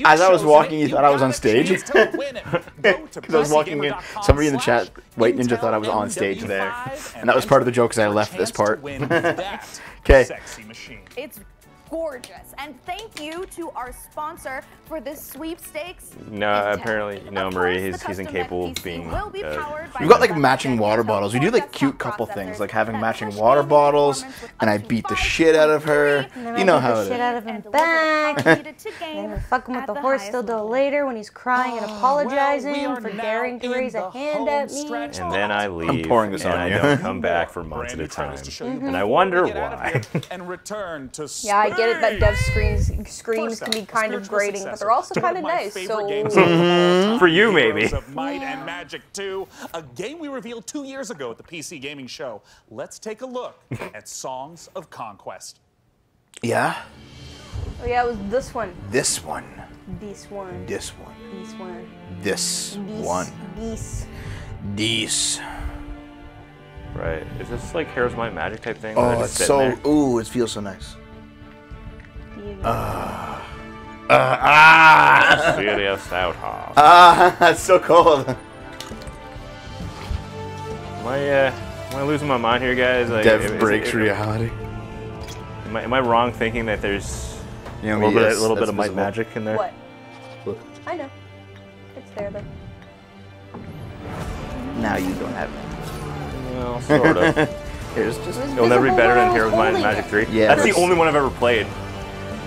as I was walking, you thought I was on stage. Because I was walking in, somebody in the chat, White Ninja, thought I was on stage there, and that was part of the joke because I left this part. Okay. It's gorgeous, and thank you to our sponsor for this sweepstakes. No, Intel. Apparently, no, Marie, he's incapable of being. We've got like matching water bottles. We do like cute couple things, like having matching water bottles, and I beat the shit out of her. You know how it is. Shit out of him back. And fuck him with the horse still till later when he's crying and apologizing for daring to raise a hand at me. And then I leave. I'm pouring this on you. I don't come back for months at a time, and I wonder why. And return to. Yeah. Get it that Dev's screams can be kind of grating, but they're also kind of nice. So for you, maybe. Of Might and Magic 2, a game we revealed 2 years ago at the PC Gaming Show. Let's take a look at Songs of Conquest. Yeah. Oh yeah, it was this one. This one. This one. This one. This one. This one. This. This. Right. Is this like Heroes of Might and Magic type thing? Oh, it's so. Ooh, it feels so nice. Serious outhouse. That's so cold. Am I losing my mind here, guys? Like, Dev breaks reality. Am I wrong thinking that there's a little bit of might magic in there? What? Look. I know. It's there, though. Now you don't have it. Well, sort of. It'll never be better than here with Magic 3. Yeah, that's the only one I've ever played.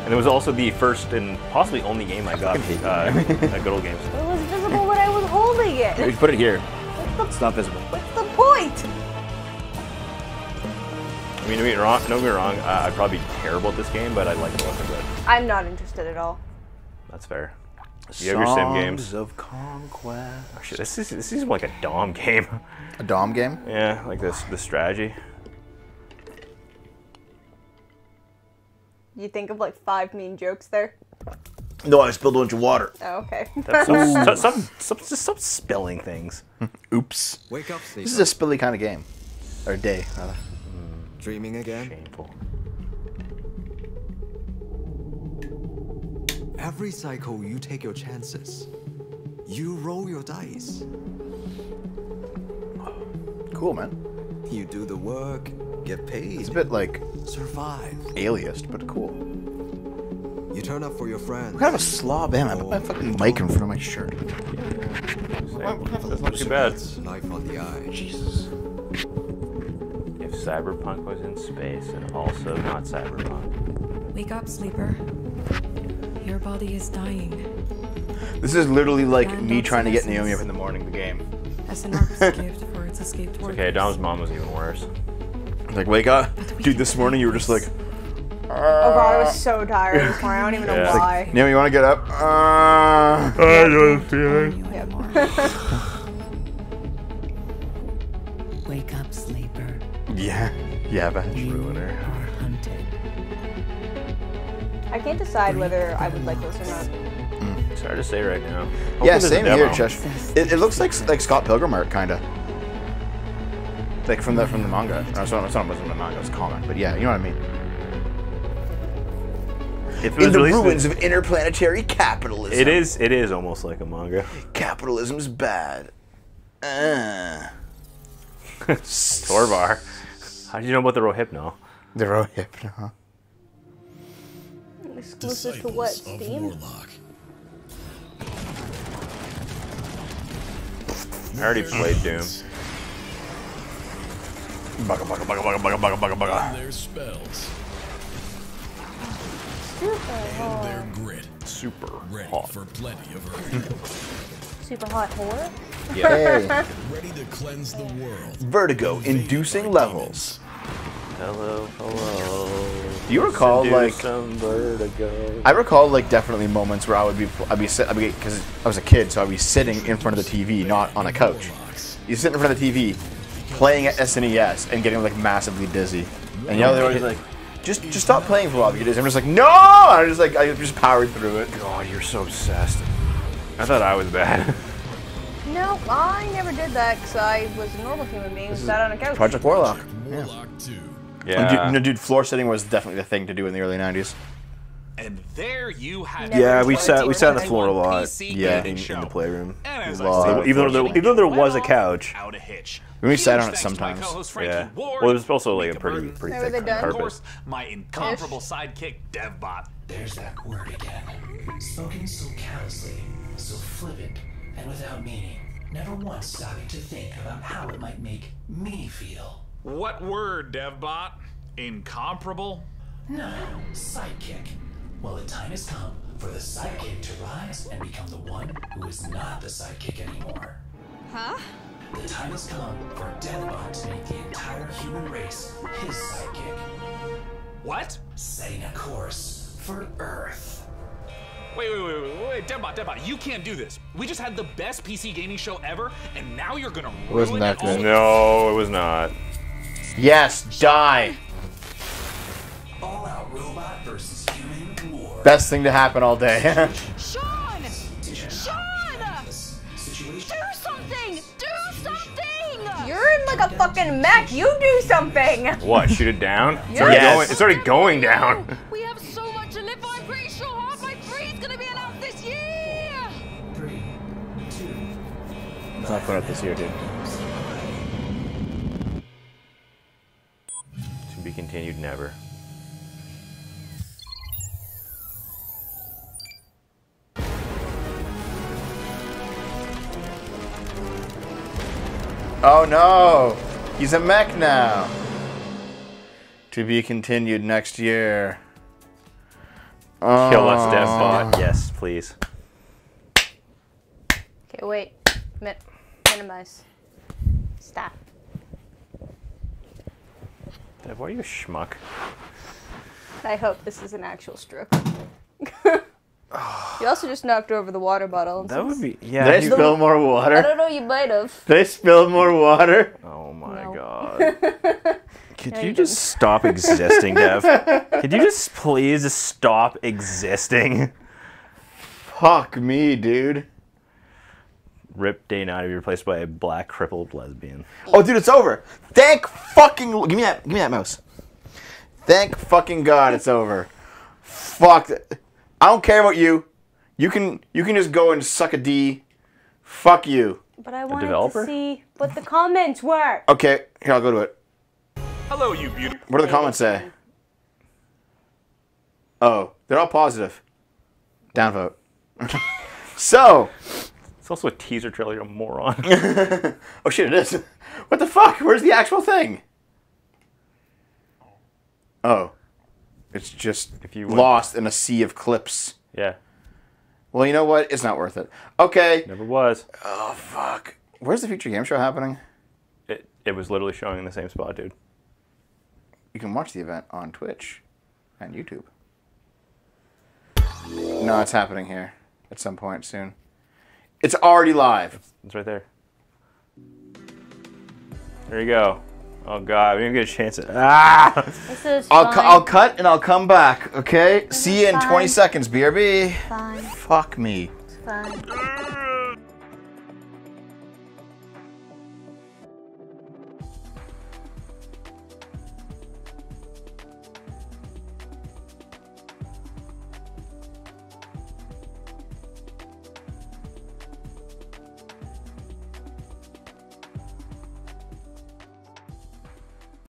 And it was also the first and possibly only game I got at Good Old Games. It was visible when I was holding it. You put it here. It's not visible. What's the point? I mean, don't get me wrong, I'd probably be terrible at this game, but I like the look of it. I'm not interested at all. That's fair. You have your sim games. Songs of Conquest. Oh, shit, this is like a Dom game. A Dom game? Yeah, like the strategy. You think of like 5 mean jokes there? No, I spilled a bunch of water. Oh, okay. That's some spilling things. Oops. Wake up, Steve. This is a spilly kind of game, or day rather. Dreaming again? Shameful. Every cycle, you take your chances. You roll your dice. Cool, man. You do the work, get paid. It's a bit like... Survive. Aliased, but cool. You turn up for your friends. What kind of a slob am I? Put my fucking mic in front of my shirt. That's not too bad. Knife on the eye. Jesus. Cyberpunk was in space and also not cyberpunk. Wake up, sleeper. Your body is dying. This is literally like me trying to get Naomi up in the morning, the game. SNR's gift for its escaped workers. Okay, Dom's mom was even worse. Like, wake up. Dude, this morning you were just like... Oh god, I was so tired this morning. I don't even know why. Like, Naomi, you want to get up? I don't feel it. Wake up, sleeper. Yeah, but it's ruiner. I can't decide whether I would like this or not. It's hard to say right now. Hopefully same here, Cheshire. It looks like Scott Pilgrim art, kinda. Like from the manga. No, it's not from the manga. It's comic, but yeah, you know what I mean. If it was in the ruins of interplanetary capitalism. It is almost like a manga. Capitalism's bad. Torbar. How do you know about the Rohypnol? The Rohypnol. Exclusive to what, Steam? I already played Doom. Bugga, bugga, bugga, bugga, bugga, bugga, bugga, bugga. Their spells. And their grit. Super ready hot. For plenty of earth. Super hot horror? Yeah. Ready to cleanse the world. Vertigo inducing levels. Hello, hello. Do you recall I recall like definitely moments where I'd be because I was a kid, so I'd be sitting in front of the TV, not on a couch. You sit in front of the TV, playing at SNES and getting like massively dizzy. And you know they're always like, just stop playing for a while because I'm just like, no! And I just powered through it. God, you're so obsessed. I thought I was bad. No, I never did that because I was a normal human being, sat on a couch. Project Warlock. Yeah. Yeah. Dude, floor sitting was definitely the thing to do in the early 90s. And there you have we sat on the floor a lot. Yeah, in the playroom. A lot. Even though there was a couch. We sat on it sometimes. Yeah. Well, it was also like a pretty thick carpet. My incomparable sidekick, DevBot. There's that word again. Spoken so callously, so flippant. And without meaning, never once stopping to think about how it might make me feel. What word, DevBot? Incomparable? No, sidekick. Well, the time has come for the sidekick to rise and become the one who is not the sidekick anymore. Huh? The time has come for DevBot to make the entire human race his sidekick. What? Setting a course for Earth. Wait, DevBot, you can't do this. We just had the best PC gaming show ever, and now you're gonna ruin it. Wasn't that good? No, it was not. Yes, die! All-out robot versus human war. Best thing to happen all day. Sean! Sean! Do something! You're in like a fucking mech, you do something! What, shoot it down? It's already going down. We have so much to live for. not put out this year, dude. To be continued, never. Oh no! He's a mech now! To be continued next year. Kill us, DevBot. Yes, please. Okay, wait. Minimize. Stop. Dev, why are you a schmuck? I hope this is an actual stroke. You also just knocked over the water bottle. That would be... Yeah. Did I spill more water? I don't know, you might have. Did I spill more water? Oh my god. Could you just stop existing, Dev? Could you just please just stop existing? Fuck me, dude. Rip Day 9 to be replaced by a black crippled lesbian. Oh, dude, it's over. Thank fucking... give me that mouse. Thank fucking god it's over. Fuck... I don't care about you. You can just go and suck a D. Fuck you. But I wanted to see what the comments were. Okay, here, I'll go to it. Hello, you beauty. What do the comments say? Oh, they're all positive. Downvote. So. It's also a teaser trailer, you moron. Oh shit, it is. What the fuck? Where's the actual thing? Oh. It's just lost in a sea of clips. Yeah. Well, you know what? It's not worth it. Okay. Never was. Oh, fuck. Where's the Future Game Show happening? It was literally showing in the same spot, dude. You can watch the event on Twitch and YouTube. No, it's happening here at some point soon. It's already live. It's right there. There you go. Oh god, we didn't get a chance at I'll cut and I'll come back, okay? See you in 20 seconds, BRB. Fine. Fuck me. It's fine.